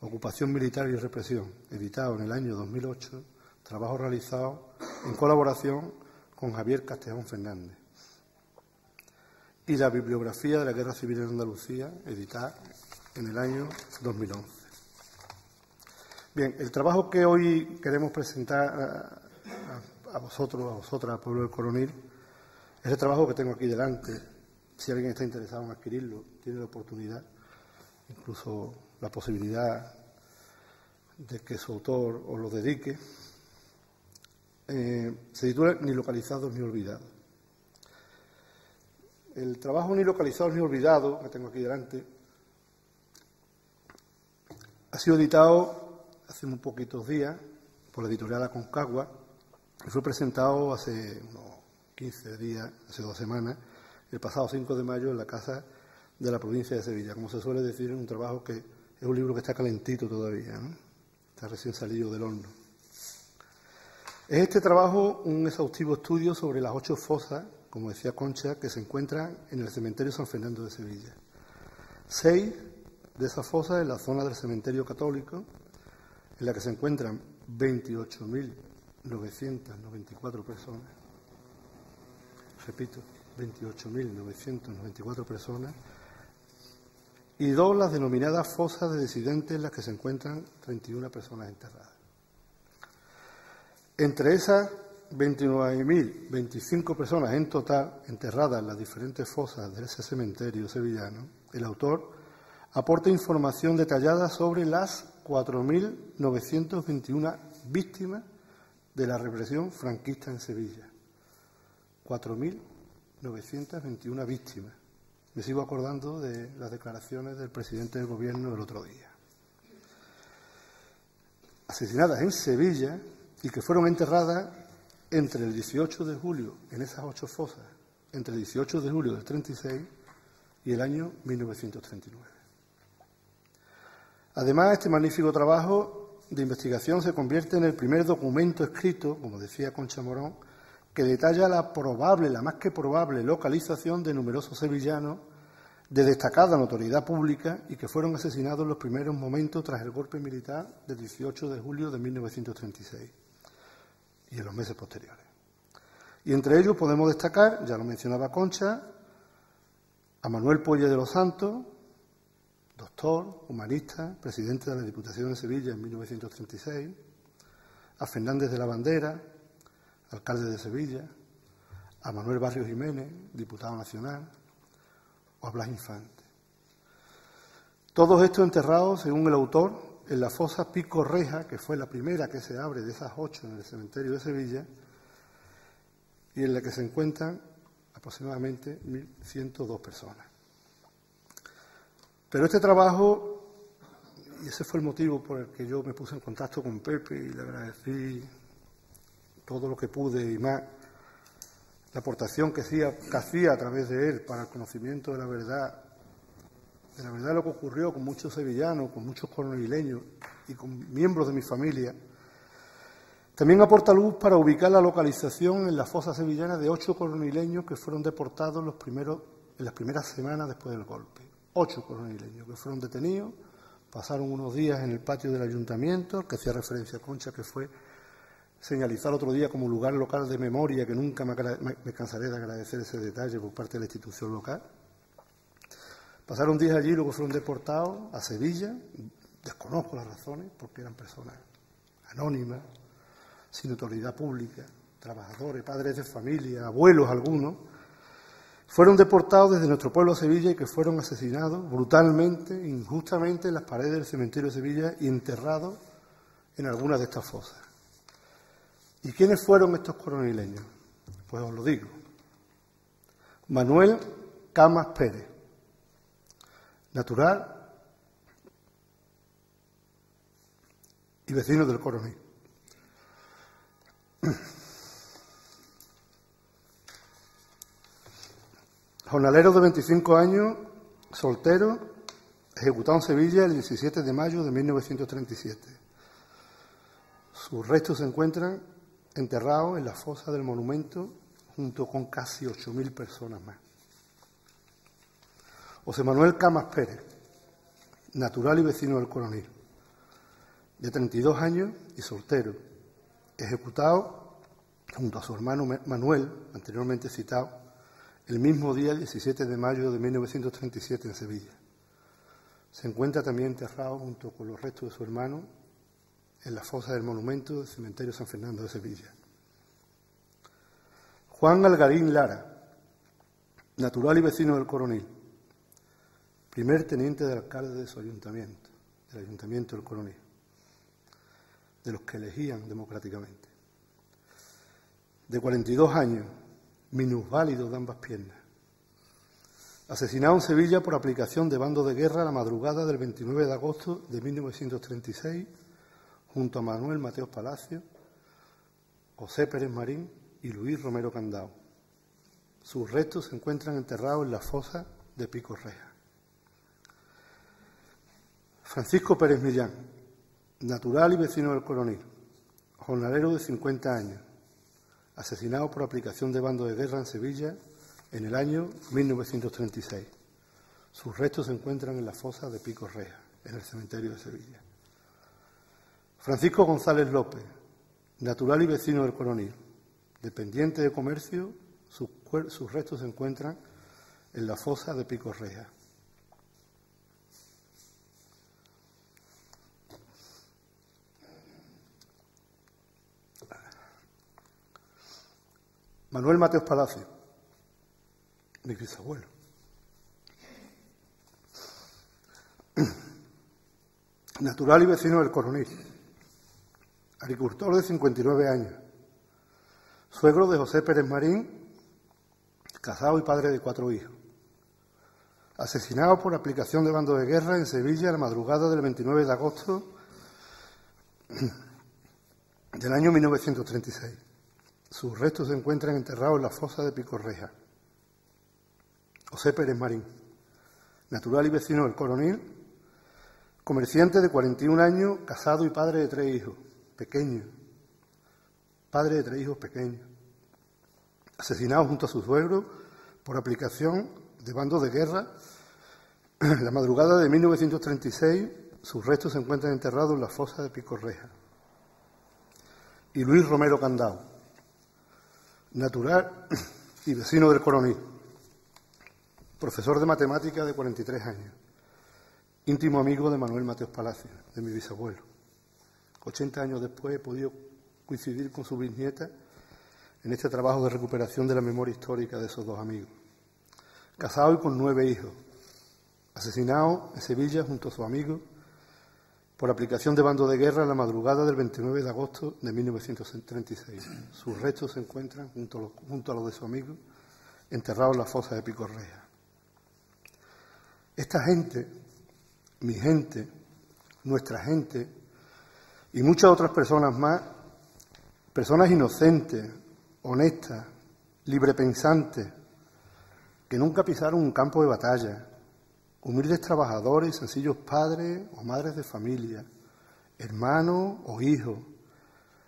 Ocupación Militar y Represión, editado en el año 2008, trabajo realizado en colaboración con Javier Castejón Fernández, y la bibliografía de la Guerra Civil en Andalucía, editada en el año 2011. Bien, el trabajo que hoy queremos presentar a, a vosotros, a vosotras, al pueblo del Coronil, ese trabajo que tengo aquí delante. Si alguien está interesado en adquirirlo, tiene la oportunidad, incluso la posibilidad de que su autor os lo dedique. Se titula Ni localizados ni olvidados. El trabajo Ni localizados ni olvidados, que tengo aquí delante, ha sido editado hace muy poquitos días por la editorial Aconcagua y fue presentado hace unos 15 días, hace 2 semanas, el pasado 5 de mayo en la Casa de la Provincia de Sevilla. Como se suele decir, es un trabajo que es un libro que está calentito todavía, ¿no? Está recién salido del horno. Es este trabajo un exhaustivo estudio sobre las 8 fosas, como decía Concha, que se encuentran en el cementerio San Fernando de Sevilla. 6 de esas fosas en la zona del cementerio católico, en la que se encuentran 28.994 personas. Repito, 28.994 personas. Y 2 las denominadas fosas de disidentes, en las que se encuentran 31 personas enterradas. Entre esas 29.025 personas en total enterradas en las diferentes fosas de ese cementerio sevillano, el autor aporta información detallada sobre las 4.921 víctimas de la represión franquista en Sevilla. 4.921 víctimas. Me sigo acordando de las declaraciones del presidente del Gobierno del otro día. Asesinadas en Sevilla y que fueron enterradas entre el 18 de julio, en esas 8 fosas, entre el 18 de julio del 36 y el año 1939. Además, este magnífico trabajo de investigación se convierte en el primer documento escrito, como decía Concha Morón, que detalla la probable, la más que probable localización de numerosos sevillanos de destacada notoriedad pública y que fueron asesinados en los primeros momentos tras el golpe militar del 18 de julio de 1936 y en los meses posteriores. Y entre ellos podemos destacar, ya lo mencionaba Concha, a Manuel Pueyo de los Santos, doctor, humanista, presidente de la Diputación de Sevilla en 1936, a Fernández de la Bandera, alcalde de Sevilla, a Manuel Barrio Jiménez, diputado nacional, o a Blas Infante. Todos estos enterrados, según el autor, en la fosa Pico Reja, que fue la primera que se abre de esas 8 en el cementerio de Sevilla, y en la que se encuentran aproximadamente 1.102 personas. Pero este trabajo, y ese fue el motivo por el que yo me puse en contacto con Pepe y le agradecí todo lo que pude y más, la aportación que hacía a través de él para el conocimiento de la verdad de lo que ocurrió con muchos sevillanos, con muchos coronileños y con miembros de mi familia, también aporta luz para ubicar la localización en la fosa sevillana de 8 coronileños que fueron deportados en las primeras semanas después del golpe. 8 coronileños que fueron detenidos, pasaron unos días en el patio del ayuntamiento, que hacía referencia a Concha, que fue señalizar otro día como lugar local de memoria, que nunca me cansaré de agradecer ese detalle por parte de la institución local. Pasaron días allí, luego fueron deportados a Sevilla. Desconozco las razones, porque eran personas anónimas, sin autoridad pública, trabajadores, padres de familia, abuelos algunos. Fueron deportados desde nuestro pueblo a Sevilla y que fueron asesinados brutalmente, injustamente, en las paredes del cementerio de Sevilla y enterrados en algunas de estas fosas. ¿Y quiénes fueron estos coronileños? Pues os lo digo. Manuel Camas Pérez, natural y vecino del Coronil. Jornalero de 25 años, soltero, ejecutado en Sevilla el 17 de mayo de 1937. Sus restos se encuentran enterrado en la fosa del monumento junto con casi 8.000 personas más. José Manuel Camas Pérez, natural y vecino del Coronil, de 32 años y soltero, ejecutado junto a su hermano Manuel, anteriormente citado, el mismo día, el 17 de mayo de 1937, en Sevilla. Se encuentra también enterrado junto con los restos de su hermano en la fosa del monumento del cementerio San Fernando de Sevilla. Juan Algarín Lara, natural y vecino del Coronil, primer teniente del alcalde de su ayuntamiento, del Ayuntamiento del Coronil, de los que elegían democráticamente. De 42 años, minusválido de ambas piernas. Asesinado en Sevilla por aplicación de bando de guerra la madrugada del 29 de agosto de 1936, junto a Manuel Mateos Palacio, José Pérez Marín y Luis Romero Candao. Sus restos se encuentran enterrados en la fosa de Pico Reja. Francisco Pérez Millán, natural y vecino del Coronil, jornalero de 50 años, asesinado por aplicación de bando de guerra en Sevilla en el año 1936. Sus restos se encuentran en la fosa de Pico Reja, en el cementerio de Sevilla. Francisco González López, natural y vecino del Coronil, dependiente de comercio, sus restos se encuentran en la fosa de Pico Reja. Manuel Mateos Palacio, mi bisabuelo, natural y vecino del Coronil, agricultor de 59 años, suegro de José Pérez Marín, casado y padre de 4 hijos. Asesinado por aplicación de bando de guerra en Sevilla a la madrugada del 29 de agosto del año 1936. Sus restos se encuentran enterrados en la fosa de Pico Reja. José Pérez Marín, natural y vecino del Coronil, comerciante de 41 años, casado y padre de 3 hijos. Pequeño, padre de 3 hijos pequeños, asesinado junto a su suegro por aplicación de bando de guerra. En la madrugada de 1936, sus restos se encuentran enterrados en la fosa de Pico Reja. Y Luis Romero Candao, natural y vecino del Coronil, profesor de matemáticas de 43 años, íntimo amigo de Manuel Mateos Palacio, de mi bisabuelo. 80 años después he podido coincidir con su bisnieta en este trabajo de recuperación de la memoria histórica de esos dos amigos. Casado y con 9 hijos, asesinado en Sevilla junto a su amigo por aplicación de bando de guerra en la madrugada del 29 de agosto de 1936. Sus restos se encuentran junto a los de su amigo enterrados en la fosa de Pico Reja. Esta gente, mi gente, nuestra gente, y muchas otras personas más, personas inocentes, honestas, librepensantes, que nunca pisaron un campo de batalla, humildes trabajadores, sencillos padres o madres de familia, hermanos o hijos,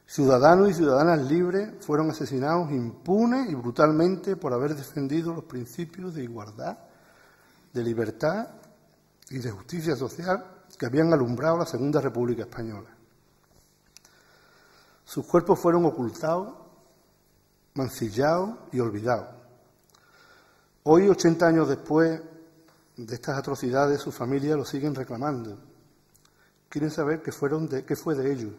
ciudadanos y ciudadanas libres, fueron asesinados impunes y brutalmente por haber defendido los principios de igualdad, de libertad y de justicia social que habían alumbrado la Segunda República Española. Sus cuerpos fueron ocultados, mancillados y olvidados. Hoy, 80 años después de estas atrocidades, sus familias lo siguen reclamando. Quieren saber qué fue de ellos,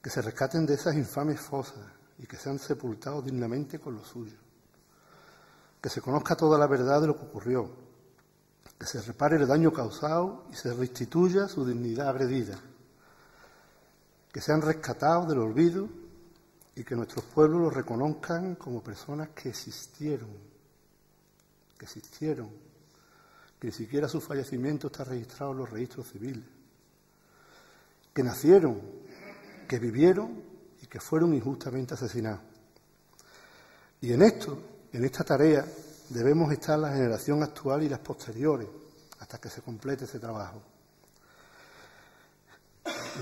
que se rescaten de esas infames fosas y que sean sepultados dignamente con los suyos. Que se conozca toda la verdad de lo que ocurrió, que se repare el daño causado y se restituya su dignidad agredida. Que sean rescatados del olvido y que nuestros pueblos los reconozcan como personas que existieron, que ni siquiera su fallecimiento está registrado en los registros civiles, que nacieron, que vivieron y que fueron injustamente asesinados. Y en esta tarea, debemos estar la generación actual y las posteriores, hasta que se complete ese trabajo.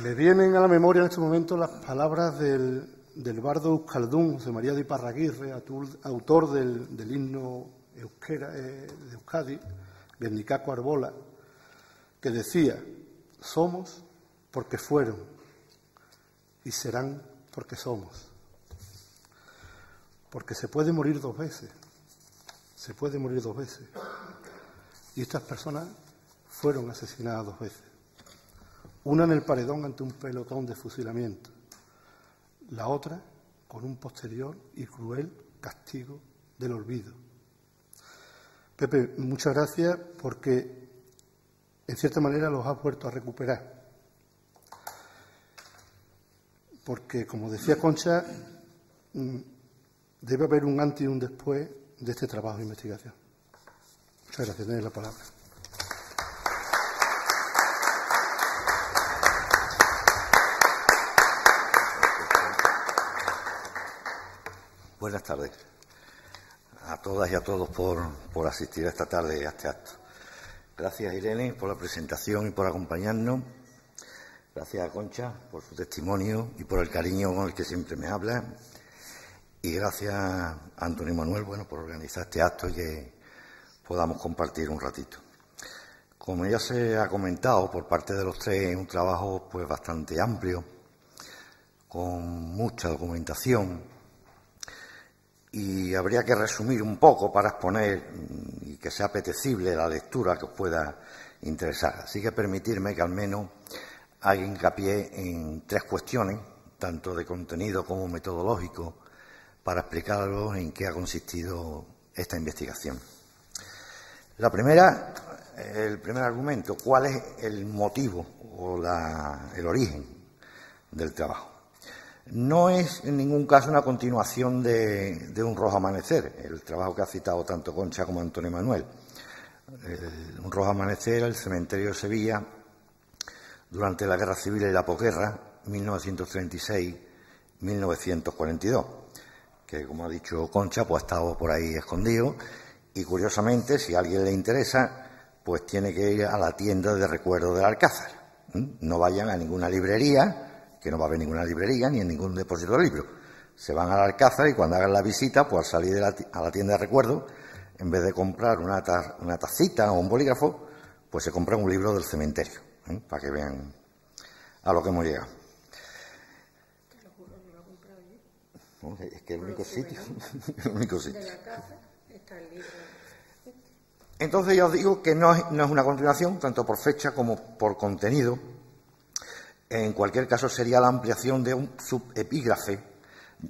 Me vienen a la memoria en este momento las palabras del bardo euskaldún, José María de Iparraguirre, autor del himno euskera, de Euskadi, Gernikako Arbola, que decía: somos porque fueron y serán porque somos. Porque se puede morir 2 veces, se puede morir 2 veces. Y estas personas fueron asesinadas 2 veces. Una en el paredón ante un pelotón de fusilamiento, la otra con un posterior y cruel castigo del olvido. Pepe, muchas gracias porque en cierta manera los has vuelto a recuperar. Porque, como decía Concha, debe haber un antes y un después de este trabajo de investigación. Muchas gracias, tenéis la palabra. Buenas tardes a todas y a todos por asistir esta tarde a este acto. Gracias, Irene, por la presentación y por acompañarnos. Gracias a Concha por su testimonio y por el cariño con el que siempre me habla. Y gracias a Antonio Manuel, bueno, por organizar este acto y que podamos compartir un ratito. Como ya se ha comentado por parte de los tres, un trabajo pues bastante amplio, con mucha documentación. Y habría que resumir un poco para exponer y que sea apetecible la lectura que os pueda interesar. Así que permitirme que al menos haga hincapié en tres cuestiones, tanto de contenido como metodológico, para explicaros en qué ha consistido esta investigación. La primera, el primer argumento, ¿cuál es el motivo o el origen del trabajo? No es en ningún caso una continuación de Un Rojo Amanecer, el trabajo que ha citado tanto Concha como Antonio Manuel. Un Rojo Amanecer, el cementerio de Sevilla, durante la Guerra Civil y la posguerra, 1936-1942, que, como ha dicho Concha, pues ha estado por ahí escondido y, curiosamente, si a alguien le interesa, pues tiene que ir a la tienda de recuerdos del Alcázar. No vayan a ninguna librería, que no va a haber ninguna librería ni en ningún depósito de libros. Se van al Alcázar y cuando hagan la visita, pues al salir de a la tienda de recuerdos, en vez de comprar una tacita o un bolígrafo, pues se compra un libro del cementerio, para que vean a lo que hemos llegado. Te lo juro, no lo he comprado yo. No, es que el único sitio, el único sitio. De la casa está el libro. Entonces ya os digo que no es una continuación, tanto por fecha como por contenido. En cualquier caso, sería la ampliación de un subepígrafe,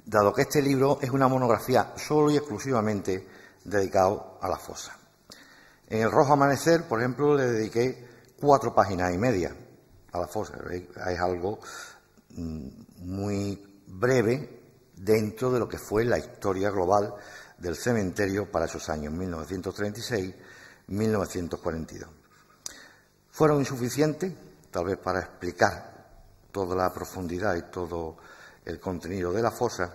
dado que este libro es una monografía solo y exclusivamente dedicado a la fosa. En El Rojo Amanecer, por ejemplo, le dediqué 4 páginas y media a la fosa. Es algo muy breve dentro de lo que fue la historia global del cementerio para esos años, 1936-1942. ¿Fueron insuficientes? Tal vez para explicar toda la profundidad y todo el contenido de la fosa.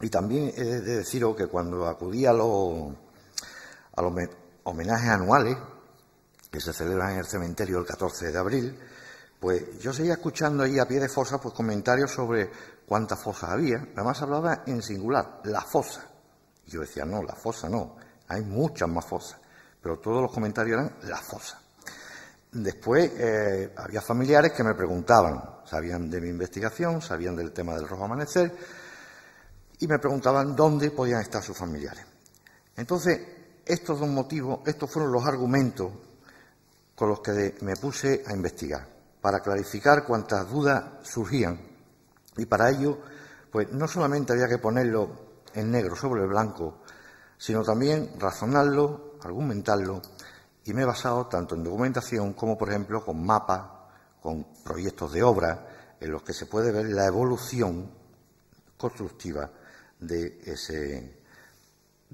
Y también he de deciros que cuando acudí a los homenajes anuales que se celebran en el cementerio el 14 de abril, pues yo seguía escuchando allí a pie de fosa pues comentarios sobre cuántas fosas había. Además hablaba en singular, la fosa. Y yo decía, no, la fosa no, hay muchas más fosas. Pero todos los comentarios eran la fosa. Después había familiares que me preguntaban, sabían de mi investigación, sabían del tema del Rojo Amanecer, y me preguntaban dónde podían estar sus familiares. Entonces, estos dos motivos, estos fueron los argumentos con los que me puse a investigar, para clarificar cuantas dudas surgían. Y para ello, pues no solamente había que ponerlo en negro sobre el blanco, sino también razonarlo, argumentarlo. Y me he basado tanto en documentación como, por ejemplo, con mapas, con proyectos de obra, en los que se puede ver la evolución constructiva de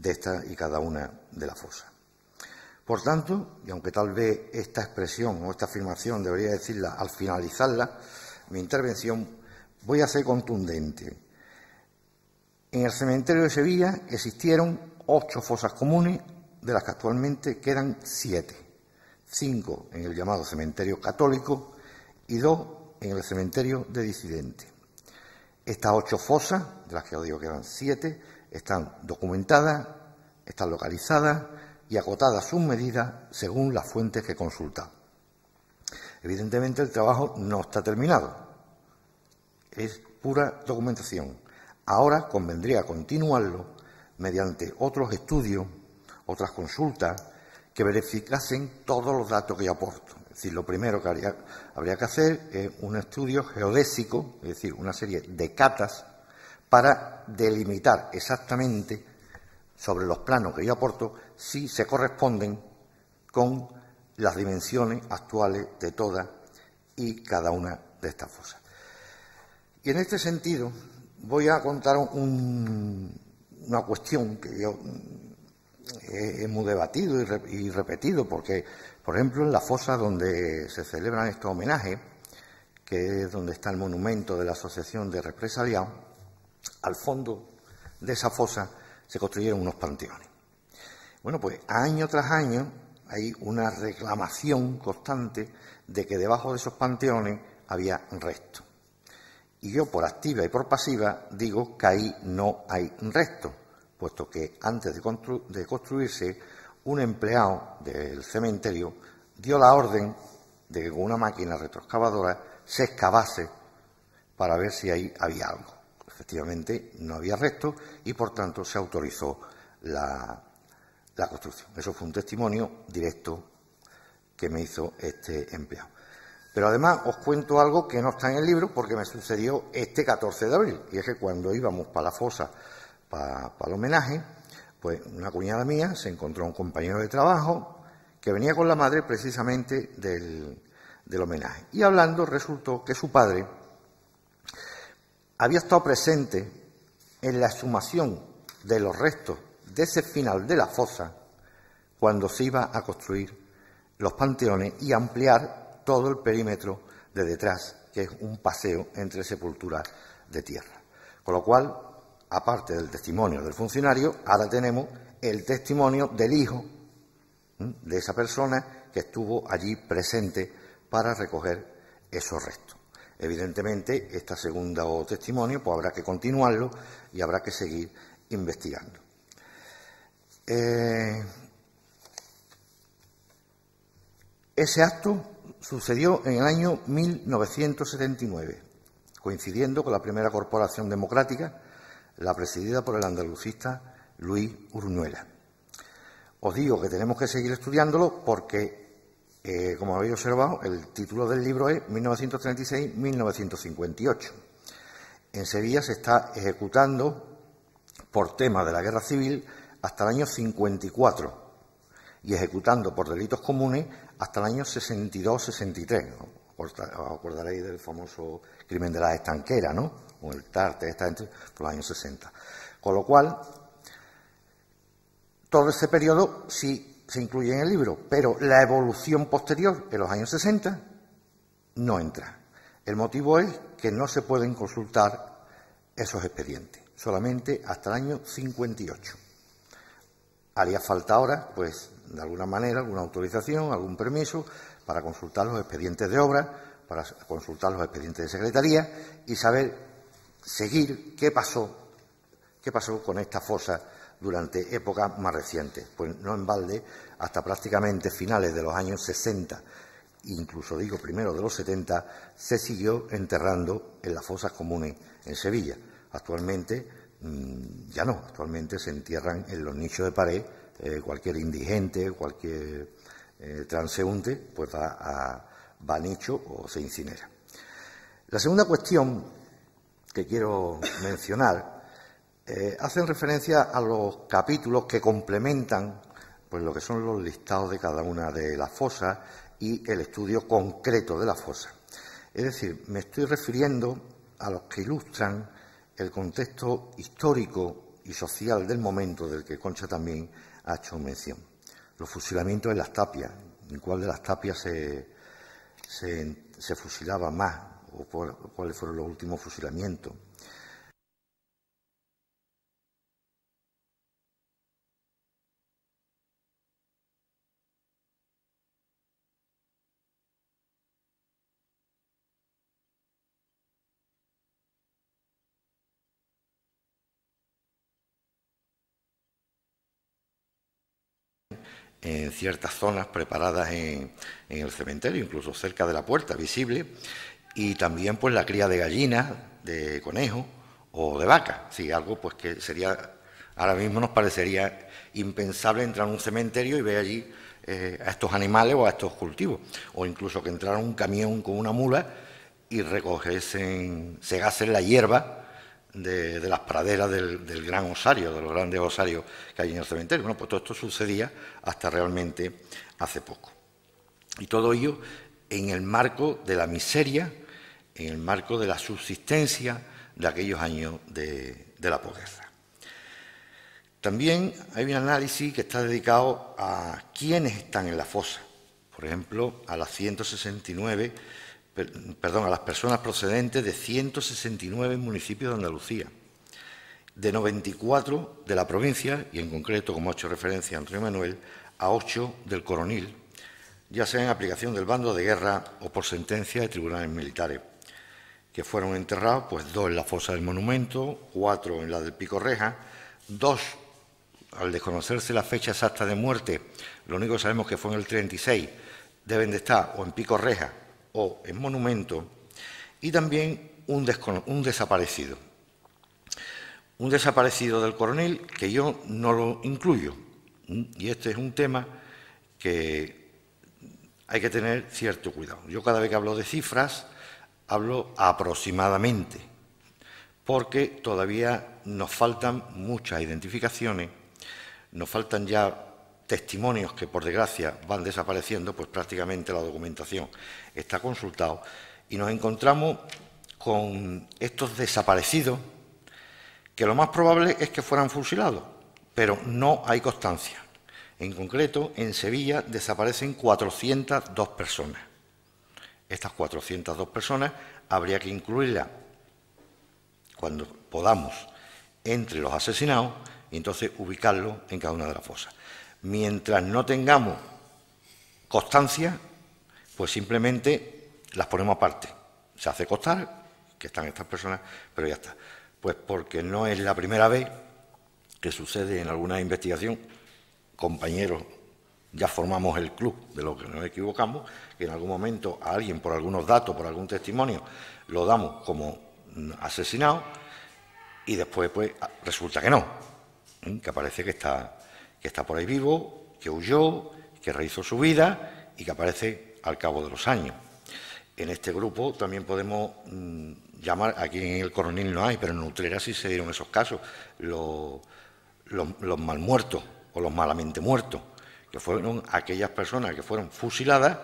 esta y cada una de las fosas. Por tanto, y aunque tal vez esta expresión o esta afirmación debería decirla al finalizarla, mi intervención voy a ser contundente. En el cementerio de Sevilla existieron 8 fosas comunes, de las que actualmente quedan 7, 5 en el llamado cementerio católico y 2 en el cementerio de disidentes. Estas 8 fosas, de las que os digo que quedan 7, están documentadas, están localizadas y acotadas sus medidas según las fuentes que he consultado. Evidentemente el trabajo no está terminado, es pura documentación. Ahora convendría continuarlo mediante otros estudios, otras consultas que verificasen todos los datos que yo aporto. Es decir, lo primero que habría que hacer es un estudio geodésico, es decir, una serie de catas para delimitar exactamente sobre los planos que yo aporto, sí se corresponden con las dimensiones actuales de todas y cada una de estas fosas. Y en este sentido voy a contar una cuestión que yo hemos debatido y repetido, porque, por ejemplo, en la fosa donde se celebran estos homenajes, que es donde está el monumento de la Asociación de Represaliados, al fondo de esa fosa se construyeron unos panteones. Bueno, pues año tras año hay una reclamación constante de que debajo de esos panteones había restos. Y yo, por activa y por pasiva, digo que ahí no hay restos, puesto que antes de construirse, un empleado del cementerio dio la orden de que con una máquina retroexcavadora se excavase para ver si ahí había algo. Efectivamente, no había restos y, por tanto, se autorizó la construcción. Eso fue un testimonio directo que me hizo este empleado. Pero además os cuento algo que no está en el libro porque me sucedió este 14 de abril. Y es que cuando íbamos para la fosa, para el homenaje, pues una cuñada mía se encontró un compañero de trabajo que venía con la madre precisamente del homenaje. Y hablando resultó que su padre había estado presente en la exhumación de los restos de ese final de la fosa cuando se iba a construir los panteones y ampliar todo el perímetro de detrás, que es un paseo entre sepulturas de tierra. Con lo cual, aparte del testimonio del funcionario, ahora tenemos el testimonio del hijo de esa persona que estuvo allí presente para recoger esos restos. Evidentemente, este segundo testimonio pues habrá que continuarlo y habrá que seguir investigando. Ese acto sucedió en el año 1979, coincidiendo con la primera corporación democrática, la presidida por el andalucista Luis Urnuela. Os digo que tenemos que seguir estudiándolo porque, como habéis observado, el título del libro es 1936-1958. En Sevilla se está ejecutando, por tema de la guerra civil, hasta el año 54. Y ejecutando por delitos comunes hasta el año 62-63. Os acordaréis del famoso crimen de las estanqueras, ¿no? O el Tarte, por los años 60. Con lo cual, todo ese periodo sí se incluye en el libro, pero la evolución posterior en los años 60 no entra. El motivo es que no se pueden consultar esos expedientes, solamente hasta el año 58. Haría falta ahora, pues, de alguna manera, alguna autorización, algún permiso para consultar los expedientes de obra, para consultar los expedientes de secretaría y saber, seguir qué pasó con esta fosa durante épocas más recientes. Pues no en balde, hasta prácticamente finales de los años 60, incluso digo primero de los 70, se siguió enterrando en las fosas comunes en Sevilla. Actualmente ya no, actualmente se entierran en los nichos de pared, cualquier indigente, cualquier transeúnte, pues va a nicho o se incinera. La segunda cuestión que quiero mencionar hacen referencia a los capítulos que complementan pues lo que son los listados de cada una de las fosas y el estudio concreto de la fosa. Es decir, me estoy refiriendo a los que ilustran el contexto histórico y social del momento del que Concha también ha hecho mención. Los fusilamientos en las tapias, en cuál de las tapias se fusilaba más o cuáles fueron los últimos fusilamientos. En ciertas zonas preparadas en el cementerio, incluso cerca de la puerta, visible, y también pues la cría de gallinas, de conejo o de vaca, sí, algo pues que sería, ahora mismo nos parecería impensable entrar a un cementerio y ver allí a estos animales o a estos cultivos, o incluso que entrara un camión con una mula y recogiesen, segasen la hierba de las praderas del gran osario, de los grandes osarios que hay en el cementerio. Bueno, pues todo esto sucedía hasta realmente hace poco. Y todo ello en el marco de la miseria, en el marco de la subsistencia de aquellos años de la pobreza. También hay un análisis que está dedicado a quiénes están en la fosa. Por ejemplo, a las las personas procedentes de 169 municipios de Andalucía, de 94 de la provincia, y en concreto, como ha hecho referencia Antonio Manuel, a 8 del Coronil, ya sea en aplicación del bando de guerra o por sentencia de tribunales militares, que fueron enterrados, pues 2 en la fosa del monumento, 4 en la del Pico Reja, 2, al desconocerse la fecha exacta de muerte, lo único que sabemos que fue en el 36, deben de estar o en Pico Reja o en monumento, y también un desaparecido. Un desaparecido del Coronil que yo no lo incluyo, y este es un tema que hay que tener cierto cuidado. Yo cada vez que hablo de cifras, hablo aproximadamente, porque todavía nos faltan muchas identificaciones, nos faltan ya testimonios que, por desgracia, van desapareciendo, pues prácticamente la documentación está consultada, y nos encontramos con estos desaparecidos, que lo más probable es que fueran fusilados, pero no hay constancia. En concreto, en Sevilla desaparecen 402 personas. Estas 402 personas habría que incluirlas, cuando podamos, entre los asesinados, y entonces ubicarlos en cada una de las fosas. Mientras no tengamos constancia, pues simplemente las ponemos aparte. Se hace constar que están estas personas, pero ya está. Pues porque no es la primera vez que sucede en alguna investigación, compañeros, ya formamos el club de los que nos equivocamos, que en algún momento a alguien, por algunos datos, por algún testimonio, lo damos como asesinado, y después pues resulta que no, que aparece que está por ahí vivo, que huyó, que rehizo su vida y que aparece al cabo de los años. En este grupo también podemos llamar, aquí en el Coronil no hay, pero en Utrera sí se dieron esos casos, los mal muertos o los malamente muertos, que fueron aquellas personas que fueron fusiladas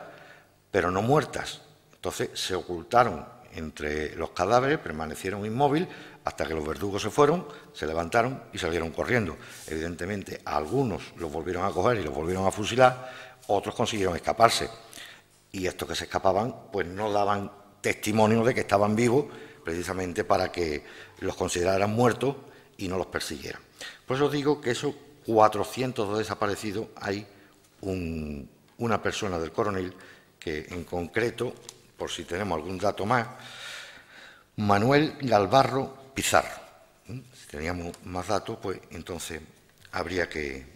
pero no muertas. Entonces se ocultaron entre los cadáveres, permanecieron inmóviles hasta que los verdugos se fueron, se levantaron y salieron corriendo. Evidentemente, algunos los volvieron a coger y los volvieron a fusilar, otros consiguieron escaparse. Y estos que se escapaban, pues no daban testimonio de que estaban vivos, precisamente para que los consideraran muertos y no los persiguieran. Por eso digo que esos 402 desaparecidos, hay una persona del Coronil que, en concreto, por si tenemos algún dato más, Manuel Galvarro Pizarro. Si teníamos más datos, pues entonces habría que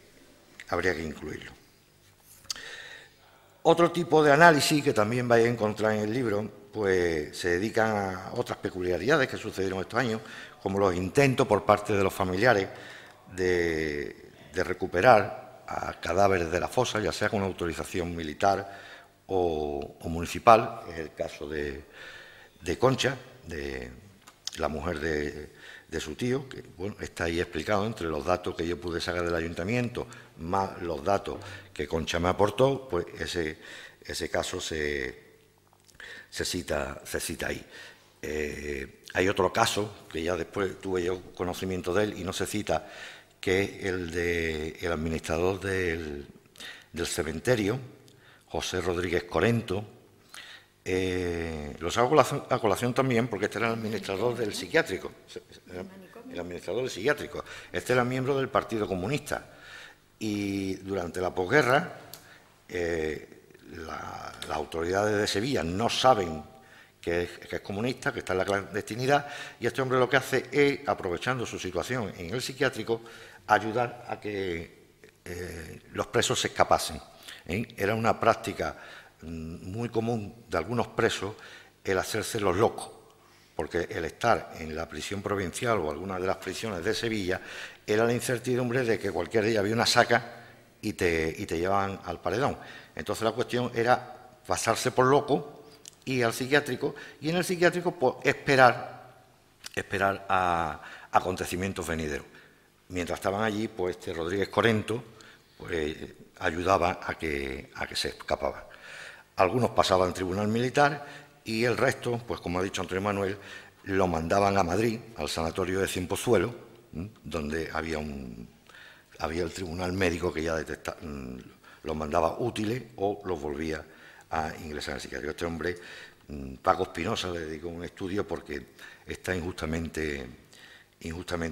incluirlo. Otro tipo de análisis que también vais a encontrar en el libro, pues se dedican a otras peculiaridades que sucedieron estos años, como los intentos por parte de los familiares de recuperar a cadáveres de la fosa, ya sea con autorización militar o municipal. Es el caso de Concha, de la mujer de su tío, que bueno, está ahí explicado entre los datos que yo pude sacar del ayuntamiento, más los datos que Concha me aportó, pues ese caso se cita ahí. Hay otro caso, que ya después tuve yo conocimiento de él y no se cita, que es el del administrador del cementerio, José Rodríguez Corento. Los hago a colación también porque este era el administrador del psiquiátrico. El administrador del psiquiátrico. Este era miembro del Partido Comunista. Y durante la posguerra, las autoridades de Sevilla no saben que es comunista, que está en la clandestinidad, y este hombre lo que hace es, aprovechando su situación en el psiquiátrico, ayudar a que los presos se escapasen. Era una práctica muy común de algunos presos el hacerse los locos, porque el estar en la prisión provincial o alguna de las prisiones de Sevilla era la incertidumbre de que cualquier día había una saca y te llevaban al paredón. Entonces la cuestión era pasarse por loco y al psiquiátrico, y en el psiquiátrico pues, esperar esperar a acontecimientos venideros. Mientras estaban allí, pues este Rodríguez Corento pues ayudaba a que se escapaban. Algunos pasaban tribunal militar y el resto, pues como ha dicho Antonio Manuel, lo mandaban a Madrid, al sanatorio de Ciempozuelo, donde había el tribunal médico que ya detectaba, los mandaba útiles o los volvía a ingresar en el psiquiatría. Este hombre, Paco Espinosa, le dedicó un estudio porque está injustamente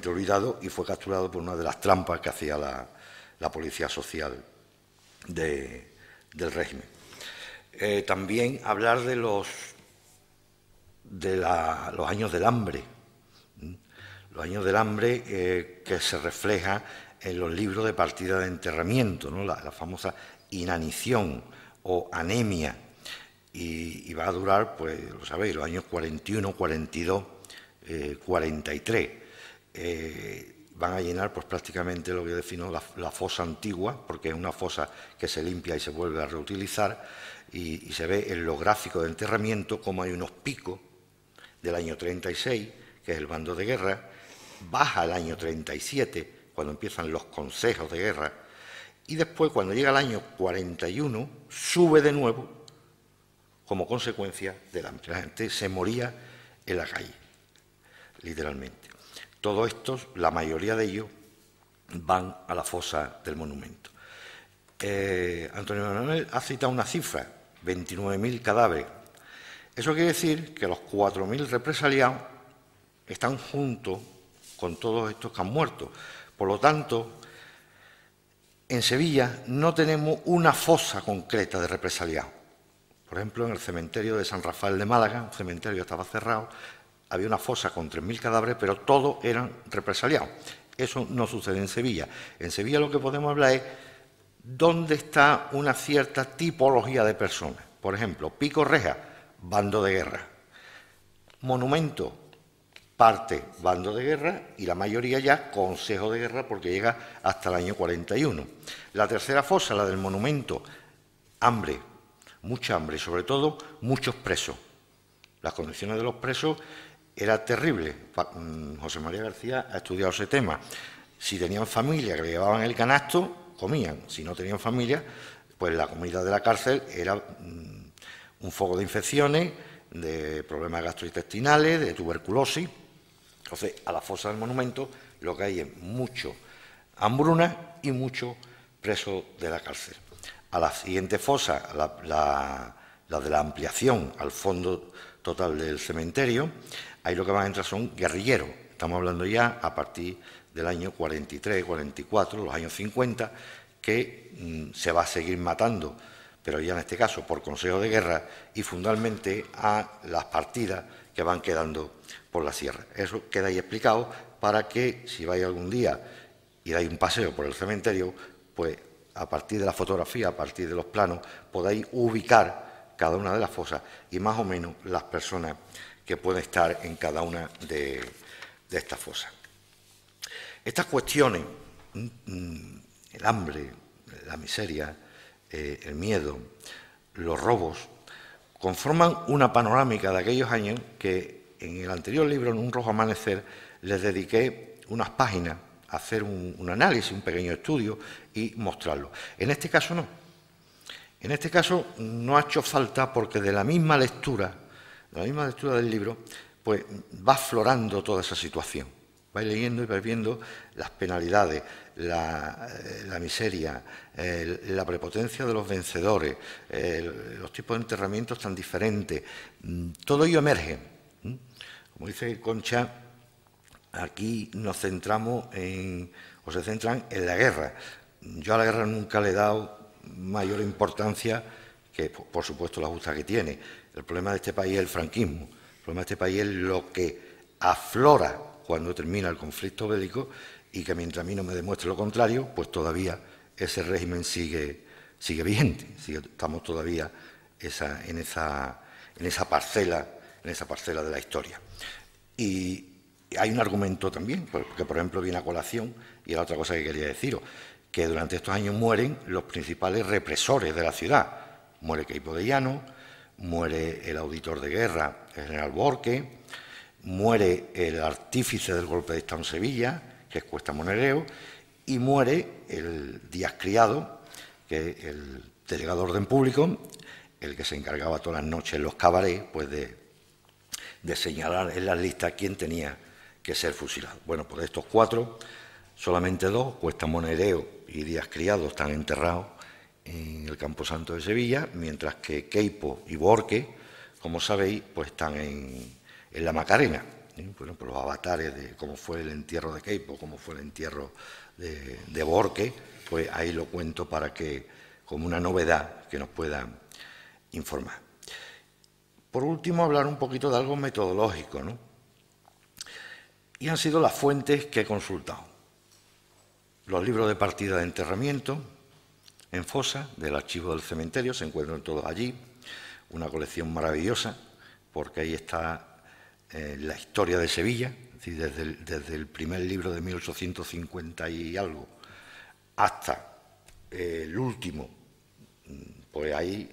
olvidado y fue capturado por una de las trampas que hacía la policía social del régimen. También hablar de los años del hambre, los años del hambre que se refleja en los libros de partida de enterramiento, ¿no? La famosa inanición o anemia, y va a durar, pues lo sabéis, los años 41, 42, 43. Van a llenar pues prácticamente lo que yo defino la fosa antigua, porque es una fosa que se limpia y se vuelve a reutilizar, y se ve en los gráficos de enterramiento como hay unos picos del año 36, que es el bando de guerra, baja el año 37, cuando empiezan los consejos de guerra, y después, cuando llega el año 41, sube de nuevo como consecuencia del hambre. La gente se moría en la calle, literalmente. Todos estos, la mayoría de ellos, van a la fosa del monumento. Antonio Manuel ha citado una cifra, 29.000 cadáveres. Eso quiere decir que los 4.000 represaliados están juntos con todos estos que han muerto. Por lo tanto, en Sevilla no tenemos una fosa concreta de represaliados. Por ejemplo, en el cementerio de San Rafael de Málaga, un cementerio que estaba cerrado, había una fosa con 3.000 cadáveres, pero todos eran represaliados. Eso no sucede en Sevilla. En Sevilla lo que podemos hablar es dónde está una cierta tipología de personas. Por ejemplo, Pico Reja, bando de guerra. Monumento, parte bando de guerra, y la mayoría ya consejo de guerra, porque llega hasta el año 41. La tercera fosa, la del monumento, hambre, mucha hambre, sobre todo muchos presos. Las condiciones de los presos eran terribles. José María García ha estudiado ese tema. Si tenían familia que le llevaban el canasto, comían. Si no tenían familia, pues la comida de la cárcel era un foco de infecciones, de problemas gastrointestinales, de tuberculosis. Entonces, a la fosa del monumento lo que hay es mucho hambruna y mucho preso de la cárcel. A la siguiente fosa, la de la ampliación al fondo total del cementerio, ahí lo que van a entrar son guerrilleros. Estamos hablando ya a partir del año 43, 44, los años 50, que se va a seguir matando, pero ya en este caso por consejo de guerra, y fundamentalmente a las partidas que van quedando por la sierra. Eso queda ahí explicado para que, si vais algún día y dais un paseo por el cementerio, pues a partir de la fotografía, a partir de los planos, podáis ubicar cada una de las fosas y más o menos las personas que pueden estar en cada una de estas fosas. Estas cuestiones, el hambre, la miseria, el miedo, los robos, conforman una panorámica de aquellos años que en el anterior libro, en Un Rojo Amanecer, les dediqué unas páginas a hacer un análisis, un pequeño estudio y mostrarlo. En este caso no. En este caso no ha hecho falta porque de la misma lectura del libro, pues va aflorando toda esa situación. Vais leyendo y vais viendo las penalidades, la miseria, la prepotencia de los vencedores, los tipos de enterramientos tan diferentes. Todo ello emerge. Como dice Concha, aquí nos centramos se centran en la guerra. Yo a la guerra nunca le he dado mayor importancia que, por supuesto, la justa que tiene. El problema de este país es el franquismo. El problema de este país es lo que aflora cuando termina el conflicto bélico, y que mientras a mí no me demuestre lo contrario, pues todavía ese régimen sigue vigente. Estamos todavía en esa parcela de la historia. Y hay un argumento también, que por ejemplo viene a colación, y era otra cosa que quería deciros, que durante estos años mueren los principales represores de la ciudad. Muere Queipo de Llano, muere el auditor de guerra, el general Borque, muere el artífice del golpe de Estado en Sevilla, que es Cuesta Monereo, y muere el Díaz Criado, que es el delegado de orden público, el que se encargaba todas las noches en los cabarets, pues de señalar en las listas quién tenía que ser fusilado. Bueno, pues de estos cuatro, solamente dos, Cuesta Monereo y Díaz Criado, están enterrados en el Camposanto de Sevilla, mientras que Queipo y Borque, como sabéis, pues están en la Macarena. Bueno, pues los avatares de cómo fue el entierro de Queipo, cómo fue el entierro de Borque, pues ahí lo cuento para que, como una novedad, que nos pueda informar. Por último, hablar un poquito de algo metodológico, ¿no? Y han sido las fuentes que he consultado. Los libros de partida de enterramiento en fosa del archivo del cementerio, se encuentran todos allí, una colección maravillosa, porque ahí está la historia de Sevilla, es decir, desde el primer libro de 1850 y algo hasta el último, pues ahí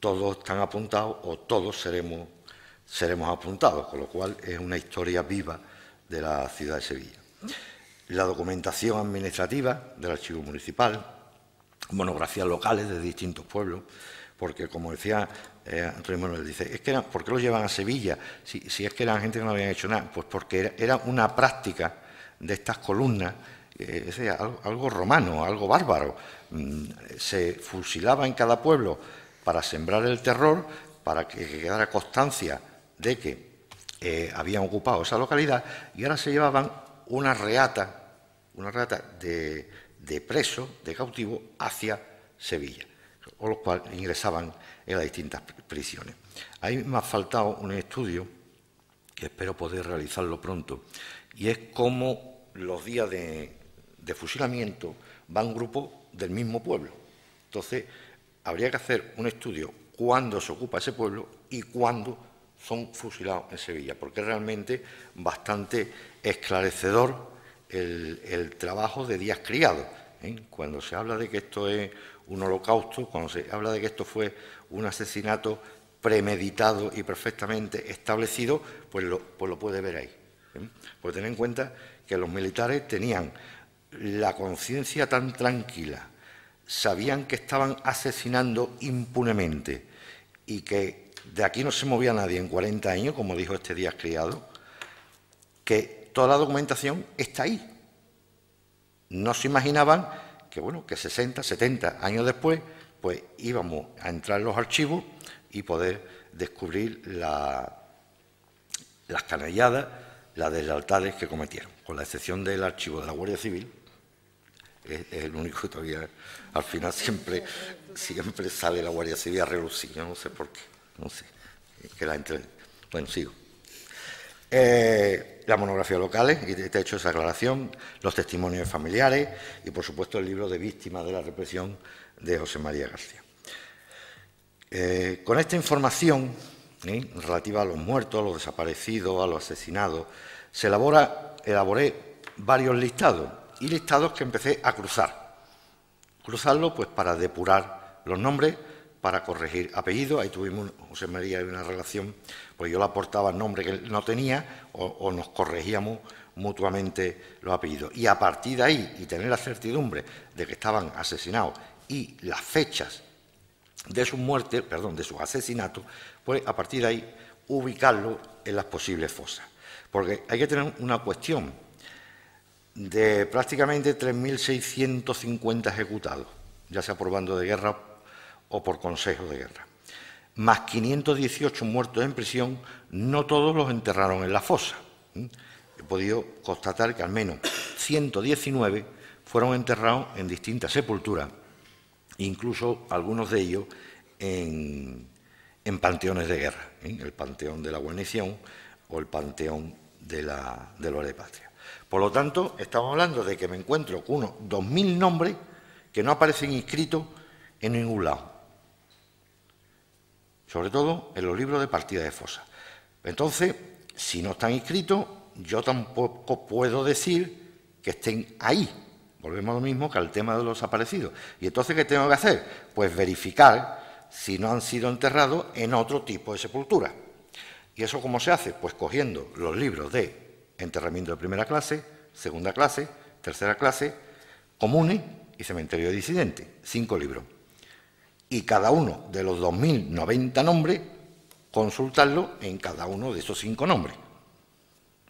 todos están apuntados o todos seremos apuntados, con lo cual es una historia viva de la ciudad de Sevilla. La documentación administrativa del archivo municipal, monografías locales de distintos pueblos, porque como decía Antonio Manuel, dice, es que eran, ¿por qué lo llevan a Sevilla? Si es que eran gente que no habían hecho nada, pues porque era una práctica de estas columnas, algo romano, algo bárbaro. Se fusilaba en cada pueblo para sembrar el terror, para que quedara constancia de que habían ocupado esa localidad, y ahora se llevaban una reata de presos, de cautivos, hacia Sevilla, con los cuales ingresaban en las distintas prisiones. Ahí me ha faltado un estudio, que espero poder realizarlo pronto, y es cómo los días de fusilamiento van grupos del mismo pueblo. Entonces, habría que hacer un estudio cuándo se ocupa ese pueblo y cuándo son fusilados en Sevilla, porque es realmente bastante esclarecedor el trabajo de Díaz Criado, ¿eh? Cuando se habla de que esto es un holocausto, cuando se habla de que esto fue un asesinato premeditado y perfectamente establecido, pues lo puede ver ahí, ¿eh? Pues ten en cuenta que los militares tenían la conciencia tan tranquila, sabían que estaban asesinando impunemente y que de aquí no se movía nadie en 40 años, como dijo este Díaz Criado, que toda la documentación está ahí. No se imaginaban que, bueno, que 60, 70 años después, pues íbamos a entrar en los archivos y poder descubrir las canalladas, las deslealtades que cometieron, con la excepción del archivo de la Guardia Civil. Es el único que todavía, al final, siempre sale la Guardia Civil a relucir. Yo no sé por qué, no sé. Es que la entre... Bueno, sigo. La monografía locales, y te he hecho esa aclaración, los testimonios familiares y, por supuesto, el libro de víctimas de la represión de José María García. Con esta información relativa a los muertos, a los desaparecidos, a los asesinados, elaboré varios listados, y listados que empecé a cruzarlo, pues para depurar los nombres, para corregir apellidos. Ahí tuvimos José María y una relación, pues yo le aportaba el nombre que él no tenía o nos corregíamos mutuamente los apellidos. Y a partir de ahí, y tener la certidumbre de que estaban asesinados y las fechas de sus muertes, perdón, de sus asesinatos, pues a partir de ahí ubicarlo en las posibles fosas. Porque hay que tener una cuestión. De prácticamente 3.650 ejecutados, ya sea por bando de guerra o por consejo de guerra, más 518 muertos en prisión, no todos los enterraron en la fosa. He podido constatar que al menos 119 fueron enterrados en distintas sepulturas, incluso algunos de ellos en panteones de guerra, el Panteón de la Guarnición o el Panteón de los Héroes de Patria. Por lo tanto, estamos hablando de que me encuentro con unos 2.000 nombres que no aparecen inscritos en ningún lado, sobre todo en los libros de partida de fosa. Entonces, si no están inscritos, yo tampoco puedo decir que estén ahí. Volvemos a lo mismo que al tema de los desaparecidos. ¿Y entonces qué tengo que hacer? Pues verificar si no han sido enterrados en otro tipo de sepultura. ¿Y eso cómo se hace? Pues cogiendo los libros de enterramiento de primera clase, segunda clase, tercera clase, comunes y cementerio de disidentes, 5 libros. Y cada uno de los 2090 nombres, consultarlo en cada uno de esos 5 nombres.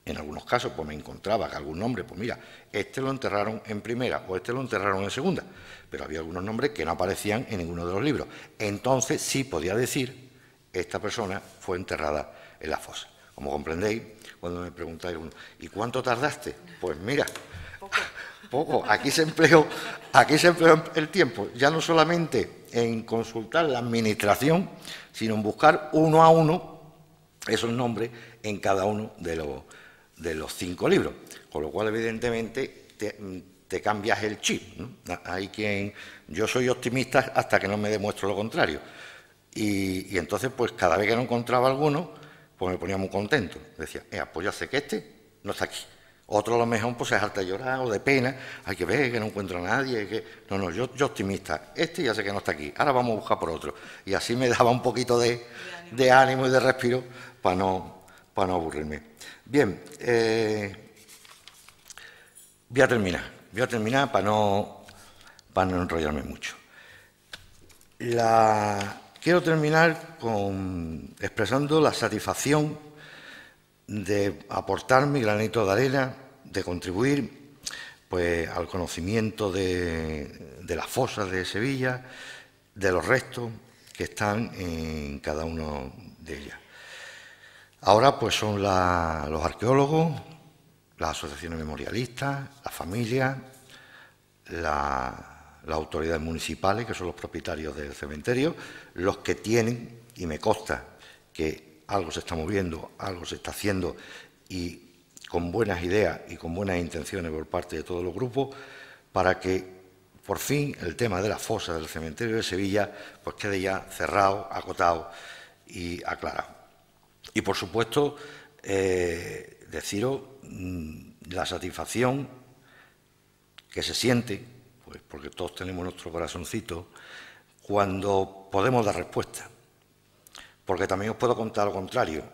En algunos casos, pues me encontraba que algún nombre, pues mira, este lo enterraron en primera o este lo enterraron en segunda, pero había algunos nombres que no aparecían en ninguno de los libros. Entonces sí podía decir, esta persona fue enterrada en la fosa. Como comprendéis, cuando me preguntáis uno, ¿y cuánto tardaste? Pues mira, poco. Aquí se empleó el tiempo, ya no solamente en consultar la administración, sino en buscar uno a uno esos nombres en cada uno de los 5 libros, con lo cual evidentemente te cambias el chip, ¿no? Hay quien, yo soy optimista hasta que no me demuestro lo contrario, y entonces pues cada vez que no encontraba alguno, pues me ponía muy contento, decía, pues ya sé que este no está aquí, otro a lo mejor pues se harta de llorar o de pena, hay que ver que no encuentro a nadie, que... no, yo optimista, este ya sé que no está aquí, ahora vamos a buscar por otro, y así me daba un poquito de ánimo y de respiro para no aburrirme. Bien, voy a terminar para no enrollarme mucho. Quiero terminar expresando la satisfacción de aportar mi granito de arena, de contribuir pues, al conocimiento de las fosas de Sevilla, de los restos que están en cada uno de ellas. Ahora pues son los arqueólogos, las asociaciones memorialistas, las familias, las autoridades municipales, que son los propietarios del cementerio, los que tienen, y me consta que algo se está moviendo, algo se está haciendo, y con buenas ideas y con buenas intenciones por parte de todos los grupos, para que por fin el tema de la fosa del cementerio de Sevilla pues quede ya cerrado, acotado y aclarado. Y, por supuesto, deciros la satisfacción que se siente, pues porque todos tenemos nuestro corazoncito, cuando podemos dar respuesta. Porque también os puedo contar lo contrario,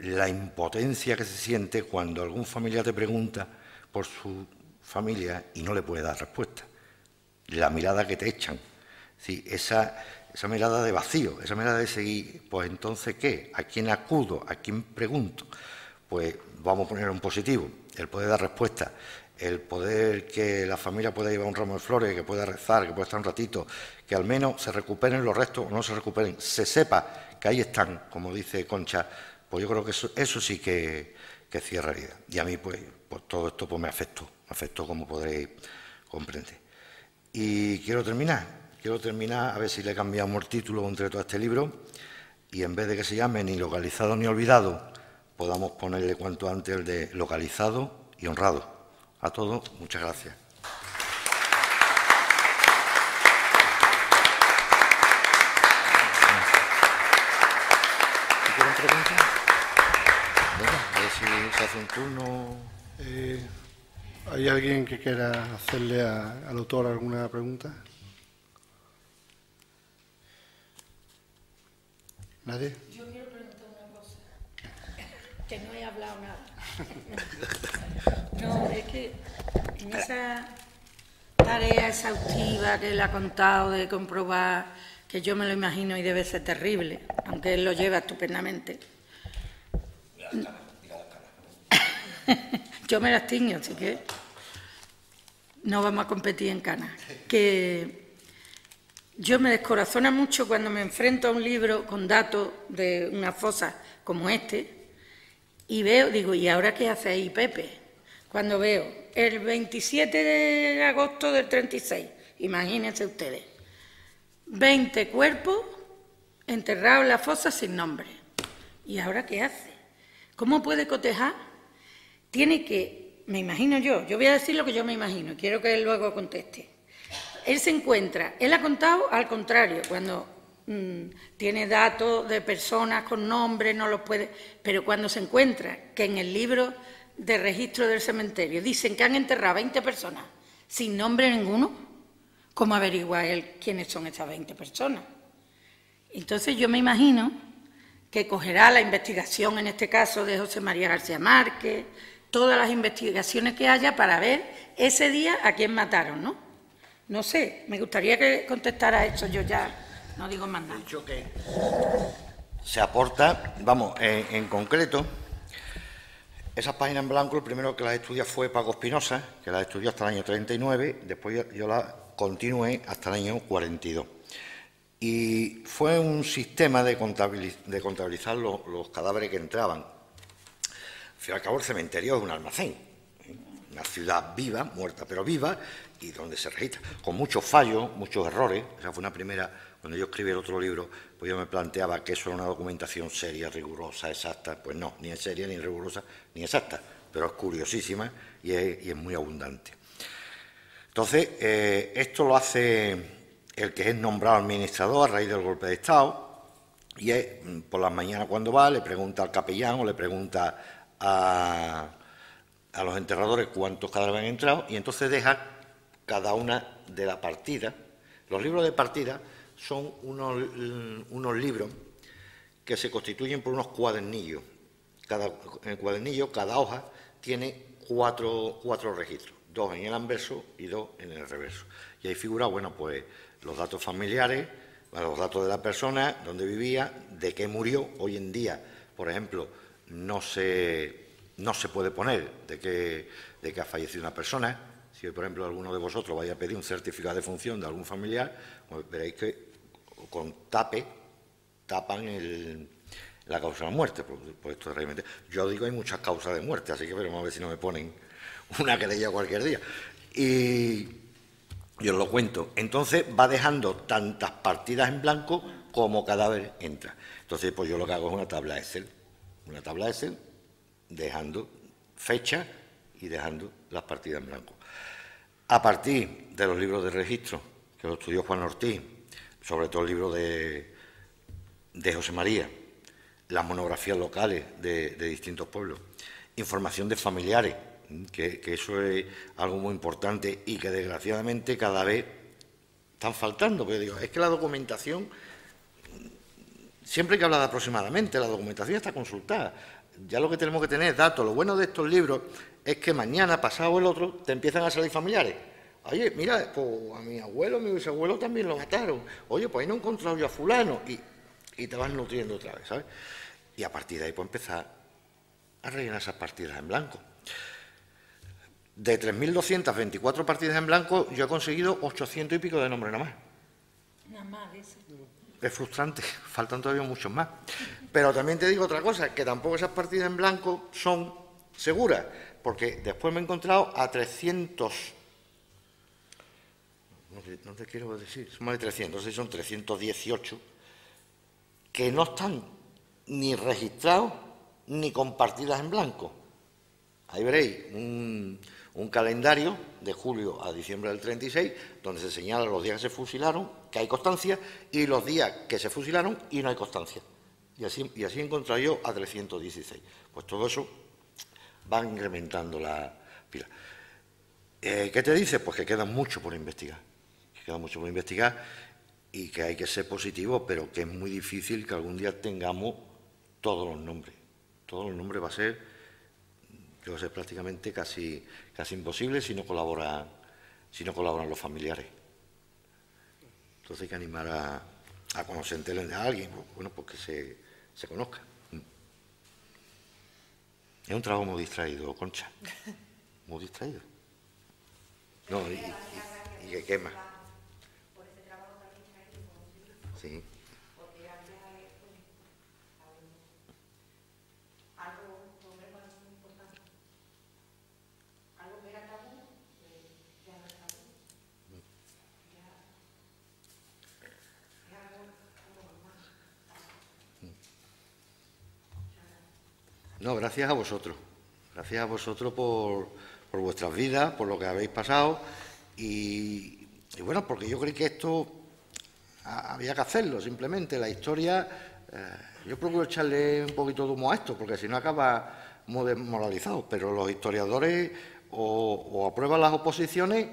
la impotencia que se siente cuando algún familiar te pregunta por su familia y no le puede dar respuesta. La mirada que te echan, sí, esa mirada de vacío, esa mirada de seguir, pues entonces ¿qué? ¿A quién acudo? ¿A quién pregunto? Pues vamos a poner un positivo, el poder dar respuesta, el poder que la familia pueda llevar un ramo de flores, que pueda rezar, que pueda estar un ratito, que al menos se recuperen los restos o no se recuperen, se sepa que ahí están, como dice Concha, pues yo creo que eso sí que sí es realidad. Y a mí pues todo esto pues me afectó como podréis comprender. Y quiero terminar, a ver si le cambiamos el título entre todo este libro, y en vez de que se llame Ni localizados ni olvidados, podamos ponerle cuanto antes el de Localizados y Honrados. A todos, muchas gracias. ¿Quieren preguntas? A ver si se hace un turno. ¿Hay alguien que quiera hacerle al autor alguna pregunta? ¿Nadie? Yo quiero preguntar una cosa, que no he hablado nada. No, es que en esa tarea exhaustiva que él ha contado de comprobar, que yo me lo imagino y debe ser terrible, aunque él lo lleva estupendamente. Yo me las tiño, así que no vamos a competir en canas. Yo me descorazona mucho cuando me enfrento a un libro con datos de una fosa como este y veo, digo, ¿y ahora qué hace ahí Pepe? Cuando veo el 27 de agosto del 36, imagínense ustedes, 20 cuerpos enterrados en la fosa sin nombre. ¿Y ahora qué hace? ¿Cómo puede cotejar? Tiene que, me imagino yo voy a decir lo que yo me imagino, quiero que él luego conteste. Él se encuentra, él ha contado al contrario, cuando tiene datos de personas con nombres, no los puede... Pero cuando se encuentra que en el libro de registro del cementerio dicen que han enterrado 20 personas sin nombre ninguno, ¿cómo averigua él quiénes son esas 20 personas? Entonces yo me imagino que cogerá la investigación, en este caso, de José María García Márquez, todas las investigaciones que haya para ver ese día a quién mataron, ¿no? No sé, me gustaría que contestara eso, yo ya no digo más nada. Dicho que se aporta, vamos, en concreto, esas páginas en blanco, el primero que las estudia fue Paco Espinosa, que las estudió hasta el año 39, después yo las continué hasta el año 42. Y fue un sistema de contabilizar los cadáveres que entraban. Al fin y al cabo, el cementerio es un almacén, una ciudad viva, muerta pero viva, y donde se registra, con muchos fallos, muchos errores. Esa fue una primera, cuando yo escribí el otro libro, pues yo me planteaba que eso era una documentación seria, rigurosa, exacta. Pues no, ni es seria, ni rigurosa, ni exacta, pero es curiosísima y es muy abundante. Entonces, esto lo hace el que es nombrado administrador a raíz del golpe de Estado, y es, por las mañanas cuando va, le pregunta al capellán o le pregunta a los enterradores cuántos cadáveres han entrado, y entonces deja cada una de las partidas. Los libros de partida son unos libros que se constituyen por unos cuadernillos. En el cuadernillo, cada hoja tiene cuatro registros, dos en el anverso y dos en el reverso. Y ahí figura, bueno, pues los datos familiares, los datos de la persona, dónde vivía, de qué murió. Hoy en día, por ejemplo, no se puede poner de que ha fallecido una persona. Si hoy, por ejemplo, alguno de vosotros vaya a pedir un certificado de función de algún familiar, pues veréis que con tapan la causa de la muerte. Por esto realmente, yo digo, hay muchas causas de muerte, así que veremos a ver si no me ponen una querella cualquier día. Y yo os lo cuento. Entonces va dejando tantas partidas en blanco como cadáver entra. Entonces, pues yo lo que hago es una tabla Excel. Una tabla Excel, dejando fecha y dejando las partidas en blanco. A partir de los libros de registro, que lo estudió Juan Ortiz, sobre todo el libro de José María, las monografías locales de distintos pueblos, información de familiares, que eso es algo muy importante y que desgraciadamente cada vez están faltando. Porque digo, es que la documentación... Siempre hay que hablar de aproximadamente, la documentación está consultada. Ya lo que tenemos que tener es datos. Lo bueno de estos libros es que mañana, pasado el otro, te empiezan a salir familiares. Oye, mira, pues a mi abuelo, mi bisabuelo también lo mataron. Oye, pues ahí no he encontrado yo a fulano. Y te vas nutriendo otra vez, ¿sabes? Y a partir de ahí, pues empezar a rellenar esas partidas en blanco. De 3.224 partidas en blanco, yo he conseguido 800 y pico de nombres nada más. Nada más, eso. Es frustrante, faltan todavía muchos más. Pero también te digo otra cosa, que tampoco esas partidas en blanco son seguras, porque después me he encontrado a 300, no te quiero decir, son más de 300, son 318, que no están ni registrados ni con partidas en blanco. Ahí veréis un calendario de julio a diciembre del 36, donde se señalan los días que se fusilaron, que hay constancia, y los días que se fusilaron y no hay constancia. Y así he encontrado yo a 316. Pues todo eso va incrementando la pila. ¿Qué te dice? Pues que queda mucho por investigar. Que queda mucho por investigar y que hay que ser positivo, pero que es muy difícil que algún día tengamos todos los nombres. Todos los nombres va a ser... es prácticamente casi imposible si no colaboran los familiares. Entonces hay que animar a cuando se enteren de alguien, bueno, pues que se conozca. Es un trabajo muy distraído, Concha. Muy distraído. No, y que quema. Sí. No, gracias a vosotros. Gracias a vosotros por vuestras vidas, por lo que habéis pasado. Y bueno, porque yo creí que esto había que hacerlo, simplemente. La historia, yo procuro echarle un poquito de humo a esto, porque si no acaba muy desmoralizado. Pero los historiadores o aprueban las oposiciones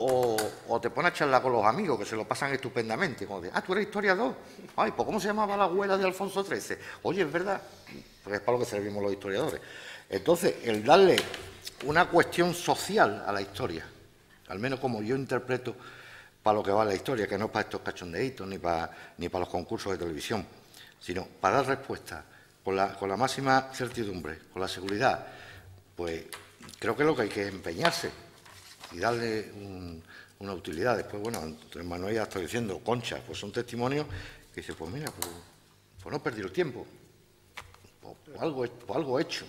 O te pones a charlar con los amigos, que se lo pasan estupendamente. Como de, ah, tú eres historiador. Ay, pues ¿cómo se llamaba la abuela de Alfonso XIII? Oye, es verdad, porque es para lo que servimos los historiadores. Entonces, el darle una cuestión social a la historia, al menos como yo interpreto para lo que va la historia, que no es para estos cachondeitos ni para los concursos de televisión, sino para dar respuesta con la máxima certidumbre, con la seguridad, pues creo que es lo que hay que empeñarse y darle una utilidad. Después, bueno, Manuel ya está diciendo, Concha, pues son testimonios que dice, pues mira, pues no perdí el tiempo, pues algo hecho.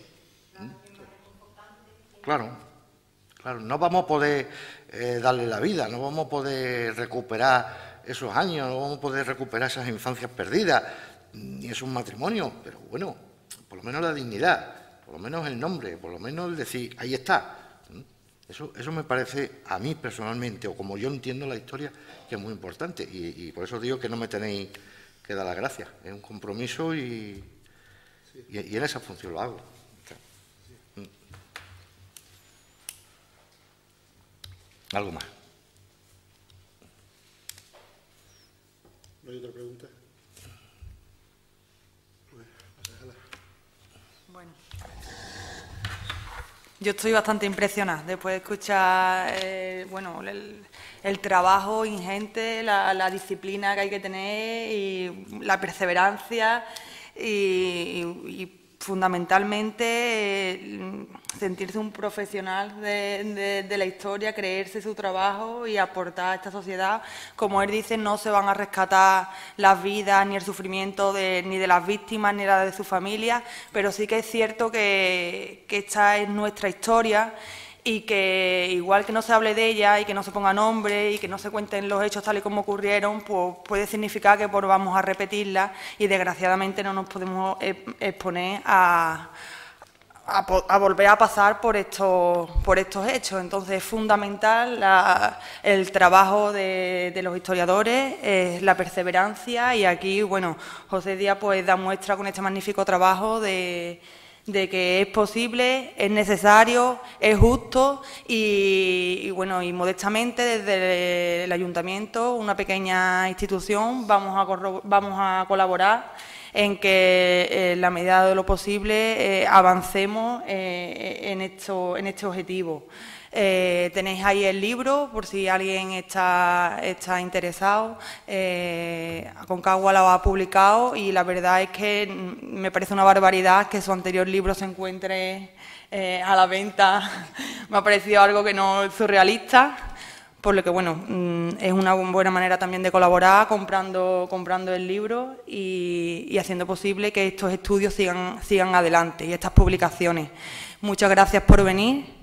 Claro, no vamos a poder darle la vida, no vamos a poder recuperar esos años, no vamos a poder recuperar esas infancias perdidas, ni esos matrimonios, pero bueno, por lo menos la dignidad, por lo menos el nombre, por lo menos el decir, ahí está. Eso me parece, a mí personalmente, o como yo entiendo la historia, que es muy importante. Y por eso digo que no me tenéis que dar las gracias. Es un compromiso y en esa función lo hago. Sí. ¿Algo más? ¿No hay otra pregunta? Yo estoy bastante impresionada después de escuchar bueno, el trabajo ingente, la disciplina que hay que tener y la perseverancia y fundamentalmente sentirse un profesional de la historia, creerse su trabajo y aportar a esta sociedad. Como él dice, no se van a rescatar las vidas ni el sufrimiento ni de las víctimas ni la de su familia, pero sí que es cierto que esta es nuestra historia y que igual que no se hable de ella y que no se ponga nombre y que no se cuenten los hechos tal y como ocurrieron, pues puede significar que volvamos a repetirla y desgraciadamente no nos podemos exponer a volver a pasar por estos hechos. Entonces es fundamental el trabajo de los historiadores, la perseverancia y aquí, bueno, José Díaz pues da muestra con este magnífico trabajo de que es posible, es necesario, es justo y bueno, y modestamente desde el ayuntamiento, una pequeña institución, vamos a colaborar en que en la medida de lo posible avancemos en este objetivo. Tenéis ahí el libro, por si alguien está interesado. Aconcagua lo ha publicado y la verdad es que me parece una barbaridad que su anterior libro se encuentre a la venta. Me ha parecido algo que no es surrealista, por lo que, bueno, es una buena manera también de colaborar comprando el libro y haciendo posible que estos estudios sigan adelante y estas publicaciones. Muchas gracias por venir.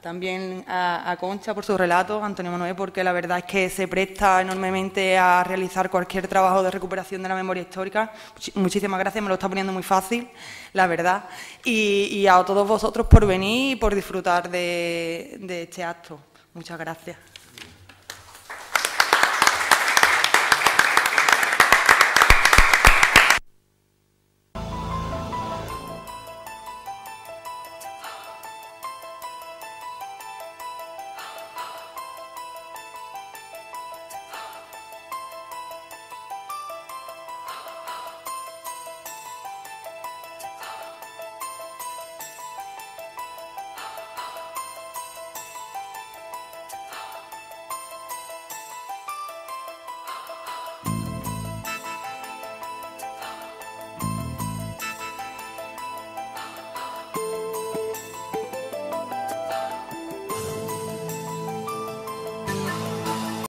También a Concha por su relato, Antonio Manuel, porque la verdad es que se presta enormemente a realizar cualquier trabajo de recuperación de la memoria histórica. Muchísimas gracias, me lo está poniendo muy fácil, la verdad. Y a todos vosotros por venir y por disfrutar de este acto. Muchas gracias.